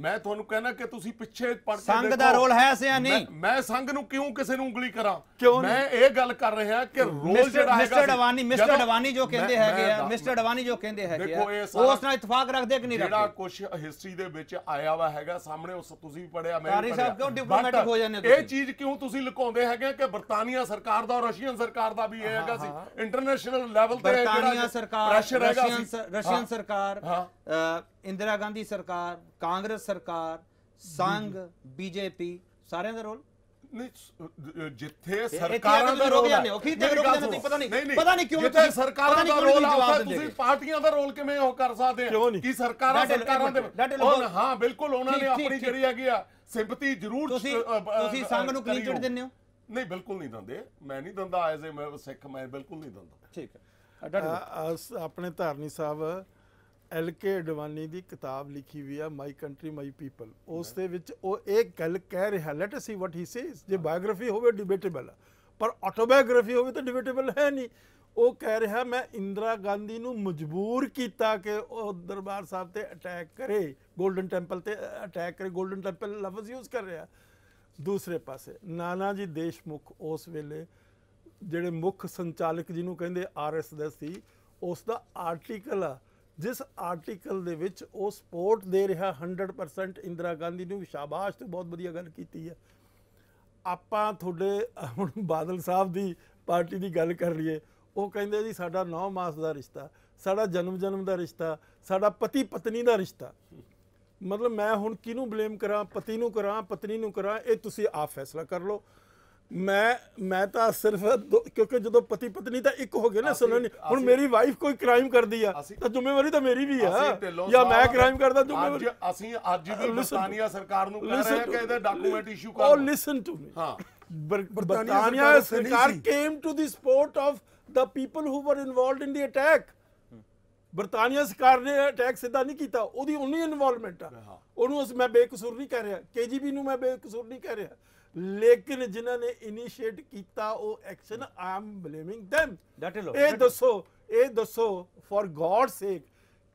मैं ਤੁਹਾਨੂੰ ਕਹਿਣਾ ਕਿ ਤੁਸੀਂ ਪਿੱਛੇ ਪੜ ਕੇ ਸੰਘ ਦਾ ਰੋਲ ਹੈ ਸਿਆ ਨਹੀਂ, ਮੈਂ ਸੰਘ ਨੂੰ ਕਿਉਂ ਕਿਸੇ ਨੂੰ ਉਂਗਲੀ ਕਰਾਂ, ਮੈਂ ਇਹ ਗੱਲ ਕਰ ਰਿਹਾ ਕਿ ਰੋਲ ਜਿਹੜਾ ਹੈਗਾ ਮਿਸਟਰ ਡਵਾਨੀ ਮਿਸਟਰ ਡਵਾਨੀ ਜੋ ਕਹਿੰਦੇ ਹੈਗੇ ਆ ਮਿਸਟਰ ਡਵਾਨੀ ਜੋ ਕਹਿੰਦੇ ਹੈਗੇ ਆ ਉਹ ਉਸ ਨਾਲ ਇਤਫਾਕ ਰੱਖਦੇ ਕਿ ਨਹੀਂ ਰੱਖਦੇ? ਜਿਹੜਾ ਕੁਝ ਹਿਸਟਰੀ ਦੇ ਵਿੱਚ ਆਇਆ ਵਾ ਹੈਗਾ ਸਾਹਮਣੇ ਉਸ ਤੁਸੀਂ ਵੀ ਪੜਿਆ ਮੈਂ ਤਾਰੀ ਸਾਹਿਬ ਕਿਉਂ ਡਿਪਲੋਮੈਟਿਕ ਹੋ ਜਾਂਦੇ ਇਹ ਚੀਜ਼ ਕਿਉਂ ਤੁਸੀਂ ਲੁਕਾਉਂਦੇ ਹੈਗੇ ਕਿ ਬਰਤਾਨੀਆ ਸਰਕਾਰ ਦਾ ਔਰ ਰਸ਼ੀਅਨ ਸਰਕਾਰ ਦਾ ਵੀ ਇਹ ਹੈਗਾ ਸੀ ਇੰਟਰਨੈਸ਼ਨਲ ਲੈਵਲ ਤੇ ਬਰਤਾਨੀਆ ਸਰਕਾਰ ਰਸ਼ੀਅਨ ਸਰਕਾਰ इंदिरा गांधी सरकार कांग्रेस सरकार संघ बीजेपी सारे का रोल नहीं बिल्कुल नहीं देंगे, मैं नहीं दिंदा एज ए सिख, मैं बिल्कुल नहीं दिंदा। ठीक है अपने धारनी साहब एल के डवानी की किताब लिखी हुई है माई कंट्री माई पीपल, उस एक गल कह रहा let us see what he says, जो बायोग्राफी हो डिबेटेबल है पर ऑटोबायोग्राफी हो तो डिबेटेबल है नहीं। वो कह रहा मैं इंदिरा गांधी नूं मजबूर किया कि दरबार साहब ते अटैक करे, गोल्डन टैंपल ते अटैक करे, गोल्डन टैंपल लफज यूज़ कर रहा। दूसरे पासे नाना जी देशमुख उस वेले जिहड़े मुख संचालक जिन्हों कहिंदे आर एस एस सी, उसका आर्टिकल आ जिस आर्टिकल दे विच वो सपोर्ट दे रहा हंड्रड परसेंट इंदिरा गांधी ने, शाबाश तो बहुत वधिया गल की है। आपां थोड़े हुण बादल साहब की पार्टी की गल कर लीए, वो कहिंदे जी साडा नौ मास का रिश्ता साढ़ा जन्म जन्म का रिश्ता, साढ़ा पति पत्नी का रिश्ता। मतलब मैं हुण किनू ब्लेम करा, पति नू करा, पत्नी नू करा, ये तुसी आप फैसला कर लो। मैं मैं तो सिर्फ क्योंकि जो पति पत्नी तो एक हो गए ना, सुनने हुण मेरी वाइफ कोई क्राइम कर दी है तो जिम्मेवारी तो मेरी भी है, या मैं क्राइम करता जिम्मेवारी असि आज भी बरतानिया सरकार नू कह रहे हैं कि इहदा डॉक्यूमेंट इशू करो। ओ लिसन टू मी, हां बरतानिया सरकार came to the support of the people who were involved in the attack. बरतानिया सरकार ने अटैक सीधा नहीं किया, उहदी उन्नी इन्वॉल्वमेंट आ। उहनू मैं बेकसूर नहीं कह रहा, के जी बी नू मैं बेकसूर नहीं कह रहा, लेकिन जिन्होंने इनिशिएट किया action I am blaming them. ये दसो ये दसो फॉर गॉड सेक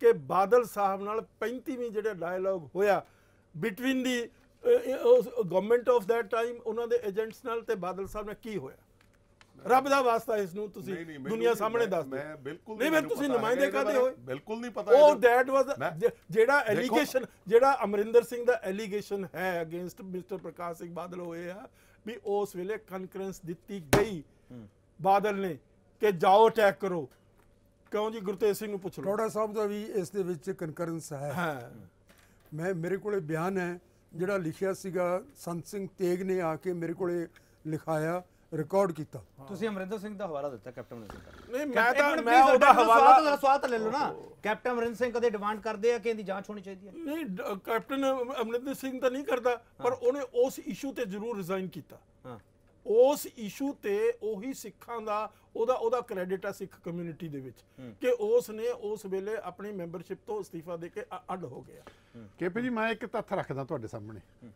कि बादल साहब नाल पैंतीवीं जो डायलॉग होया between the government of that time उन्होंने एजेंट्स नाल ते बादल साहब ने की होया। रब दा वास्ता इसनूं तुसी दुनिया सामने दस दो। मैं बिल्कुल नहीं, मैं तुसी नुमाइंदे कहदे हो बिल्कुल नहीं पता। ओ दैट वाज जेड़ा एलिगेशन, जेड़ा अमरिंदर सिंह दा एलिगेशन है अगेंस्ट मिस्टर प्रकाश सिंह बादल होया भी उस वेले कॉन्फ्रेंस दिती गई बादल ने कि जाओ अटैक करो। क्यों जी गुरतेज सिंह नूं पुछ लो। डोडा साहब दा भी इस दे विच कॉन्फ्रेंस है। मैं मेरे कोले बयान है जेड़ा लिखिया सीगा संत सिंह तेग ने आके मेरे कोले लिखाया रिकॉर्ड किया। ਤੁਸੀਂ ਅਮਰਿੰਦਰ ਸਿੰਘ ਦਾ ਹਵਾਲਾ ਦਿੱਤਾ ਕੈਪਟਨ ਅਮਰਿੰਦਰ ਸਿੰਘ। ਨਹੀਂ ਮੈਂ ਤਾਂ ਮੈਂ ਉਹਦਾ ਹਵਾਲਾ ਤੁਹਾਡਾ ਸਵਾਲ ਤਾਂ ਲੈ ਲਓ ਨਾ। ਕੈਪਟਨ ਅਮਰਿੰਦਰ ਸਿੰਘ ਕਦੇ ਡਿਮਾਂਡ ਕਰਦੇ ਆ ਕਿ ਇਹਦੀ ਜਾਂਚ ਹੋਣੀ ਚਾਹੀਦੀ ਹੈ? ਨਹੀਂ ਕੈਪਟਨ ਅਮਰਿੰਦਰ ਸਿੰਘ ਤਾਂ ਨਹੀਂ ਕਰਦਾ, ਪਰ ਉਹਨੇ ਉਸ ਇਸ਼ੂ ਤੇ ਜ਼ਰੂਰ ਰਿਜ਼ਾਈਨ ਕੀਤਾ। ਹਾਂ ਉਸ ਇਸ਼ੂ ਤੇ ਉਹੀ ਸਿੱਖਾਂ ਦਾ ਉਹਦਾ ਉਹਦਾ ਕ੍ਰੈਡਿਟ ਆ ਸਿੱਖ ਕਮਿਊਨਿਟੀ ਦੇ ਵਿੱਚ ਕਿ ਉਸ ਨੇ ਉਸ ਵੇਲੇ ਆਪਣੀ ਮੈਂਬਰਸ਼ਿਪ ਤੋਂ ਅਸਤੀਫਾ ਦੇ ਕੇ ਅੱਡ ਹੋ ਗਿਆ। ਕੇਪੀ ਜੀ ਮੈਂ ਇੱਕ ਤੱਥ ਰੱਖਦਾ ਤੁਹਾਡੇ ਸਾਹਮਣੇ।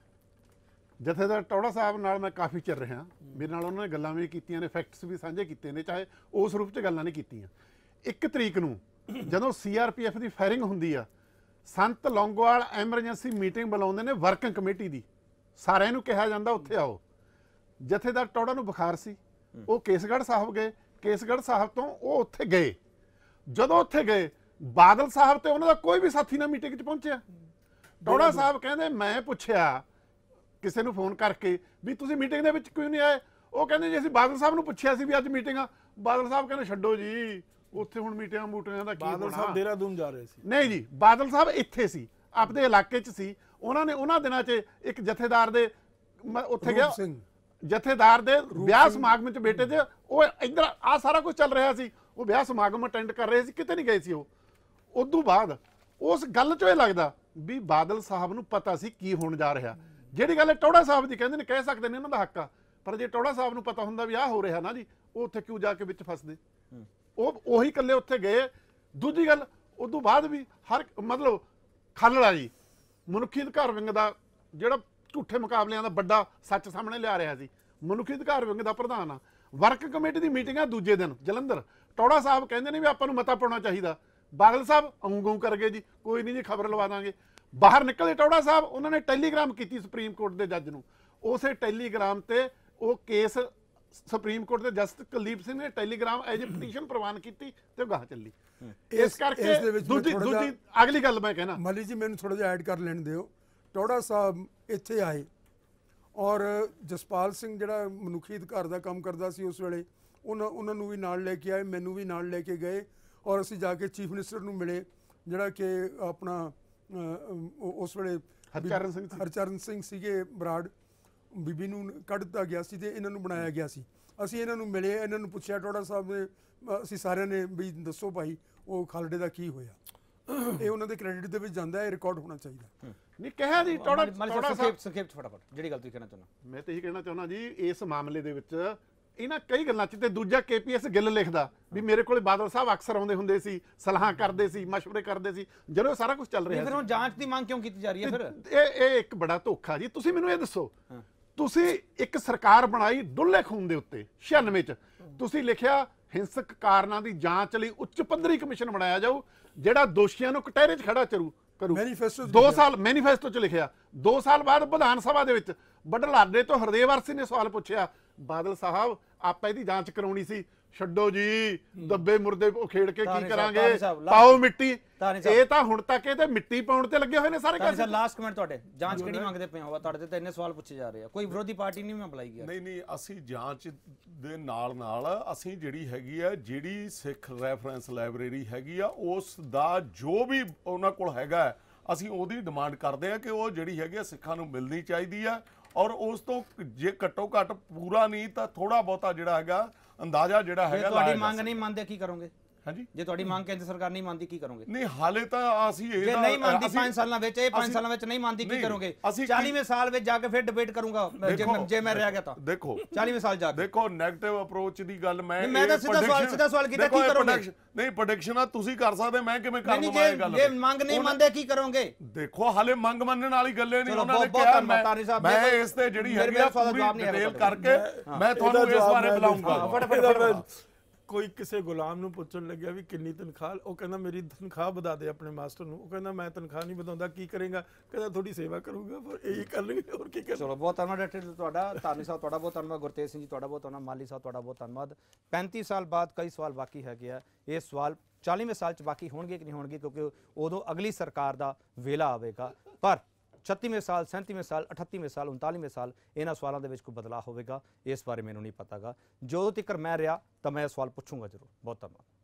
जथेदार टौड़ा साहब नाल मैं काफ़ी चिर रहा, मेरे नाल उन्होंने गल्लां भी कीतियां ने, फैक्ट्स भी साझे किए ने, चाहे उस रूप च गल्लां नहीं कीतियां। एक तरीक नूं जदों सी आर पी एफ की फायरिंग हुंदी आ, संत लौंगोवाल एमरजेंसी मीटिंग बुलाउंदे ने वर्किंग कमेटी दी, सारिआं नूं कहा जांदा उत्थे आओ। जथेदार टौड़ा नूं बुखार सी, वो केसगढ़ साहब गए, केसगढ़ साहब तो वो उत्थे गए। जदों उत्थे गए बादल साहब तो उन्हों का कोई भी साथी ना मीटिंग च पहुंचिया। टौड़ा साहब कहंदे मैं पुछया किसी को फोन करके भी तुसी मीटिंग दे विच क्यों नहीं आए, वो कहते जी असीं बादल साहब नूं पुछया सी भी अज मीटिंग आ। बादल साहब कहंदे छड्डो जी उत्थे हुण मीटिंगां मूटिंगां दा की होणा। बादल साहब देहरादून जा रहे सी। नहीं जी बादल साहब इत्थे सी, आपदे इलाके च सी। उन्हां ने उन्हां दिनां च एक जथेदार दे उत्थे गया, जथेदार दे विआह समागम च बेटे च वो इधर आ सारा कुछ चल रहा सी, वो विआह समागम अटेंड कर रहे सी, किते नहीं गए सी वो। उदों बाद उस गल च लगदा भी बादल साहब नूं पता सी की होण जा रहा। जिहड़ी गल टौड़ा साहब दी कहंदे ने कह सकते ने, उन्हां दा हक आ, पर जे टौड़ा साहब नूं पता हुंदा भी आ हो रहा ना जी, वो उत्थे क्यों जाके विच फसदे? ओह ओही कल्ले उत्थे गए। दूजी गल उदों बाद भी हर मतलब खालड़ा जी मनुखी अधिकार विंग दा जिहड़ा झूठे मुकाबलियां दा वड्डा सच सामने लिया रहा सी, मनुखी अधिकार विंग दा प्रधान आ। वर्क कमेटी दी मीटिंग आ दूजे दिन जलंधर, टौड़ा साहब कहंदे ने भी आपां नूं मता पाउणा चाहीदा। बादल साहब औं गौं कर गए जी, कोई नहीं जी खबर लवा दांगे। बाहर निकले टौड़ा साहब, उन्होंने टैलीग्राम की सुप्रीम कोर्ट के जज न, उस टैलीग्राम से वो केस सुप्रीम कोर्ट के जस्टिस कुलदीप सिंह ने टैलीग्राम एज ए पटिशन प्रवान की तो गाह चली। इस करके दूजी दूजी अगली गल मैं कहना मली जी मैंने थोड़ा जिहा ऐड कर लैन दिओ। टौड़ा साहब इत्थे आए और जसपाल सिंह जिहड़ा मनुखी अधिकार का काम करता सी उस वेले उन्होंने भी नाल लैके आए, मैनू भी नाल लैके गए और असीं जाके चीफ मिनिस्टर नूं मिले जिहड़ा कि अपना उस वे हरचरण सिंह हरचरण सिंह सीगे बराड़ बीबी नूं कढ दिता गया सी ते इन्हां नूं बनाया गया सी। असीं इन्हां नूं मिले, इन्हां नूं पुछया टौड़ा साहब ने, असीं सारिआं ने भी दसो भाई वो खालड़े दा की होया। ਇਹ ਉਹਨਾਂ ਦੇ ਕ੍ਰੈਡਿਟ ਦੇ ਵਿੱਚ ਜਾਂਦਾ ਹੈ, ਰਿਕਾਰਡ ਹੋਣਾ ਚਾਹੀਦਾ। ਨਹੀਂ ਕਹਿਆ ਜੀ ਟੌੜਾ ਟੌੜਾ ਸਾਹਿਬ ਸੰਖੇਪ ਫਟਾਫਟ ਜਿਹੜੀ ਗੱਲ ਤੁਸੀਂ ਕਹਿਣਾ ਚਾਹੁੰਦਾ। ਮੈਂ ਤੇ ਇਹੀ ਕਹਿਣਾ ਚਾਹੁੰਦਾ ਜੀ ਇਸ ਮਾਮਲੇ ਦੇ ਵਿੱਚ ਇਹਨਾਂ ਕਈ ਗੱਲਾਂ ਚ ਤੇ ਦੂਜਾ ਕੇ ਪੀ ਐਸ ਗਿੱਲ ਲਿਖਦਾ ਵੀ ਮੇਰੇ ਕੋਲ ਬਾਦਲ ਸਾਹਿਬ ਅਕਸਰ ਆਉਂਦੇ ਹੁੰਦੇ ਸੀ, ਸਲਾਹਾਂ ਕਰਦੇ ਸੀ, ਮਸ਼ਵਰੇ ਕਰਦੇ ਸੀ, ਜਦੋਂ ਸਾਰਾ ਕੁਝ ਚੱਲ ਰਿਹਾ ਸੀ। ਫਿਰ ਉਹ ਜਾਂਚ ਦੀ ਮੰਗ ਕਿਉਂ ਕੀਤੀ ਜਾ ਰਹੀ ਹੈ? ਫਿਰ ਇਹ ਇਹ ਇੱਕ ਬੜਾ ਧੋਖਾ ਜੀ। ਤੁਸੀਂ ਮੈਨੂੰ ਇਹ ਦੱਸੋ, ਤੁਸੀਂ ਇੱਕ ਸਰਕਾਰ ਬਣਾਈ ਡੁੱਲੇ ਖੂਨ ਦੇ ਉੱਤੇ छियानवे ਚ, ਤੁਸੀਂ ਲਿਖਿਆ ਹਿੰਸਕ ਕਾਰਨਾਂ ਦੀ ਜਾਂਚ ਲਈ ਉੱਚ ਪੱਧਰੀ ਕਮਿਸ਼ਨ ਬਣਾਇਆ ਜਾਊ ਜਿਹੜਾ ਦੋਸ਼ੀਆਂ ਨੂੰ ਕਟਹਿਰੇ 'ਚ ਖੜਾ ਕਰੂ ਕਰੂ ਮੈਨੀਫੈਸਟੋ ਦੋ ਸਾਲ ਮੈਨੀਫੈਸਟੋ 'ਚ ਲਿਖਿਆ। ਦੋ ਸਾਲ ਬਾਅਦ ਵਿਧਾਨ ਸਭਾ ਦੇ ਵਿੱਚ ਬਡਲਾਡੇ ਤੋਂ ਹਰਦੇਵ ਅਰਸੀ ਨੇ ਸਵਾਲ ਪੁੱਛਿਆ, ਬਾਦਲ ਸਾਹਿਬ ਆਪਾਂ ਇਹਦੀ ਜਾਂਚ ਕਰਾਉਣੀ ਸੀ, ਛੱਡੋ ਜੀ ਦੱਬੇ ਮੁਰਦੇ ਖੇਡ ਕੇ ਕੀ ਕਰਾਂਗੇ, ਪਾਓ ਮਿੱਟੀ। ਇਹ ਤਾਂ ਹੁਣ ਤੱਕ ਇਹ ਤੇ ਮਿੱਟੀ ਪਾਉਣ ਤੇ ਲੱਗੇ ਹੋਏ ਨੇ ਸਾਰੇ ਕਾਸੇ। ਲਾਸਟ ਕਮੈਂਟ ਤੁਹਾਡੇ, ਜਾਂਚ ਕਿਹੜੀ ਮੰਗਦੇ ਪਏ ਹੋ? ਤੁਹਾਡੇ ਤੇ ਇੰਨੇ ਸਵਾਲ ਪੁੱਛੇ ਜਾ ਰਹੇ ਆ, ਕੋਈ ਵਿਰੋਧੀ ਪਾਰਟੀ ਨਹੀਂ ਮੈਂ ਬੁਲਾਈ ਗਿਆ। ਨਹੀਂ ਨਹੀਂ, ਅਸੀਂ ਜਾਂਚ ਦੇ ਨਾਲ ਨਾਲ ਅਸੀਂ ਜਿਹੜੀ ਹੈਗੀ ਆ, ਜਿਹੜੀ ਸਿੱਖ ਰੈਫਰੈਂਸ ਲਾਇਬ੍ਰੇਰੀ ਹੈਗੀ ਆ, ਉਸ ਦਾ ਜੋ ਵੀ ਉਹਨਾਂ ਕੋਲ ਹੈਗਾ ਅਸੀਂ ਉਹਦੀ ਡਿਮਾਂਡ ਕਰਦੇ ਆ ਕਿ ਉਹ ਜਿਹੜੀ ਹੈਗੀ ਆ ਸਿੱਖਾਂ ਨੂੰ ਮਿਲਣੀ ਚਾਹੀਦੀ ਆ। और उस तो जे घट्टो घट पूरा नहीं तो थोड़ा बहुता जिहड़ा हैगा अंदाजा जिहड़ा हैगा तुहाडी मांग नहीं मानदे की करोगे? हाँ जी, जे तुहाडी मांग केंद्र सरकार नहीं मानदी की करोगे? नहीं हाले तो असीं इह जे नहीं मानदी पांच सालां विच, इह पांच सालां विच नहीं मानदी की करोगे? चालीवें साल विच जाके फिर डिबेट करूंगा जे जे मैं रह गया तां। देखो चालीवें साल जा देखो नेगेटिव अप्रोच दी गल मैं मैं तां सीधा सवाल सीधा सवाल कीता की करोगे? नहीं प्रेडिक्शनां तुसीं कर सकदे, मैं किवें कर लवां इह गल? जे मांग नहीं मानदे की करोगे? देखो हाले मांग मानण वाली गल नहीं, उन्होंने कहा मैं इस ते जिहड़ी हैगी पूरी डिटेल करके मैं तुहानूं इस बारे बुलाऊंगा। कोई किसी गुलाम नूं पुछण लग्या भी किन्नी तनखाह, वह कहना मेरी तनखाह बढ़ा दे अपने मास्टर नूं, कहना मैं तनखाह नहीं बढ़ाऊंगा, की करेगा? कहना थोड़ी सेवा करूंगा, पर यही कर लेंगे और की कर। चलो बहुत धन्यवाद डॉक्टर तारनी साहब, थोड़ा बहुत धन्यवाद गुरतेज सिंह जी, थोड़ा बहुत धन्यवाद माली साहब, थोड़ा बहुत धन्यवाद। पैंतीस साल बाद कई सवाल बाकी है, ये सवाल चालीवें साल च बाकी होणगे कि नहीं होणगे, क्योंकि उदों अगली सरकार का वेला आएगा। पर छत्तीवें साल, सैंतीवें साल, अठत्तीवें साल, उनतालीवें साल, इन्हां सवालों के कोई बदलाव होगा इस बारे मैनूं नहीं पता गा। जो तिकर मैं रहा तो मैं सवाल पूछूंगा जरूर। बहुत धन्यवाद।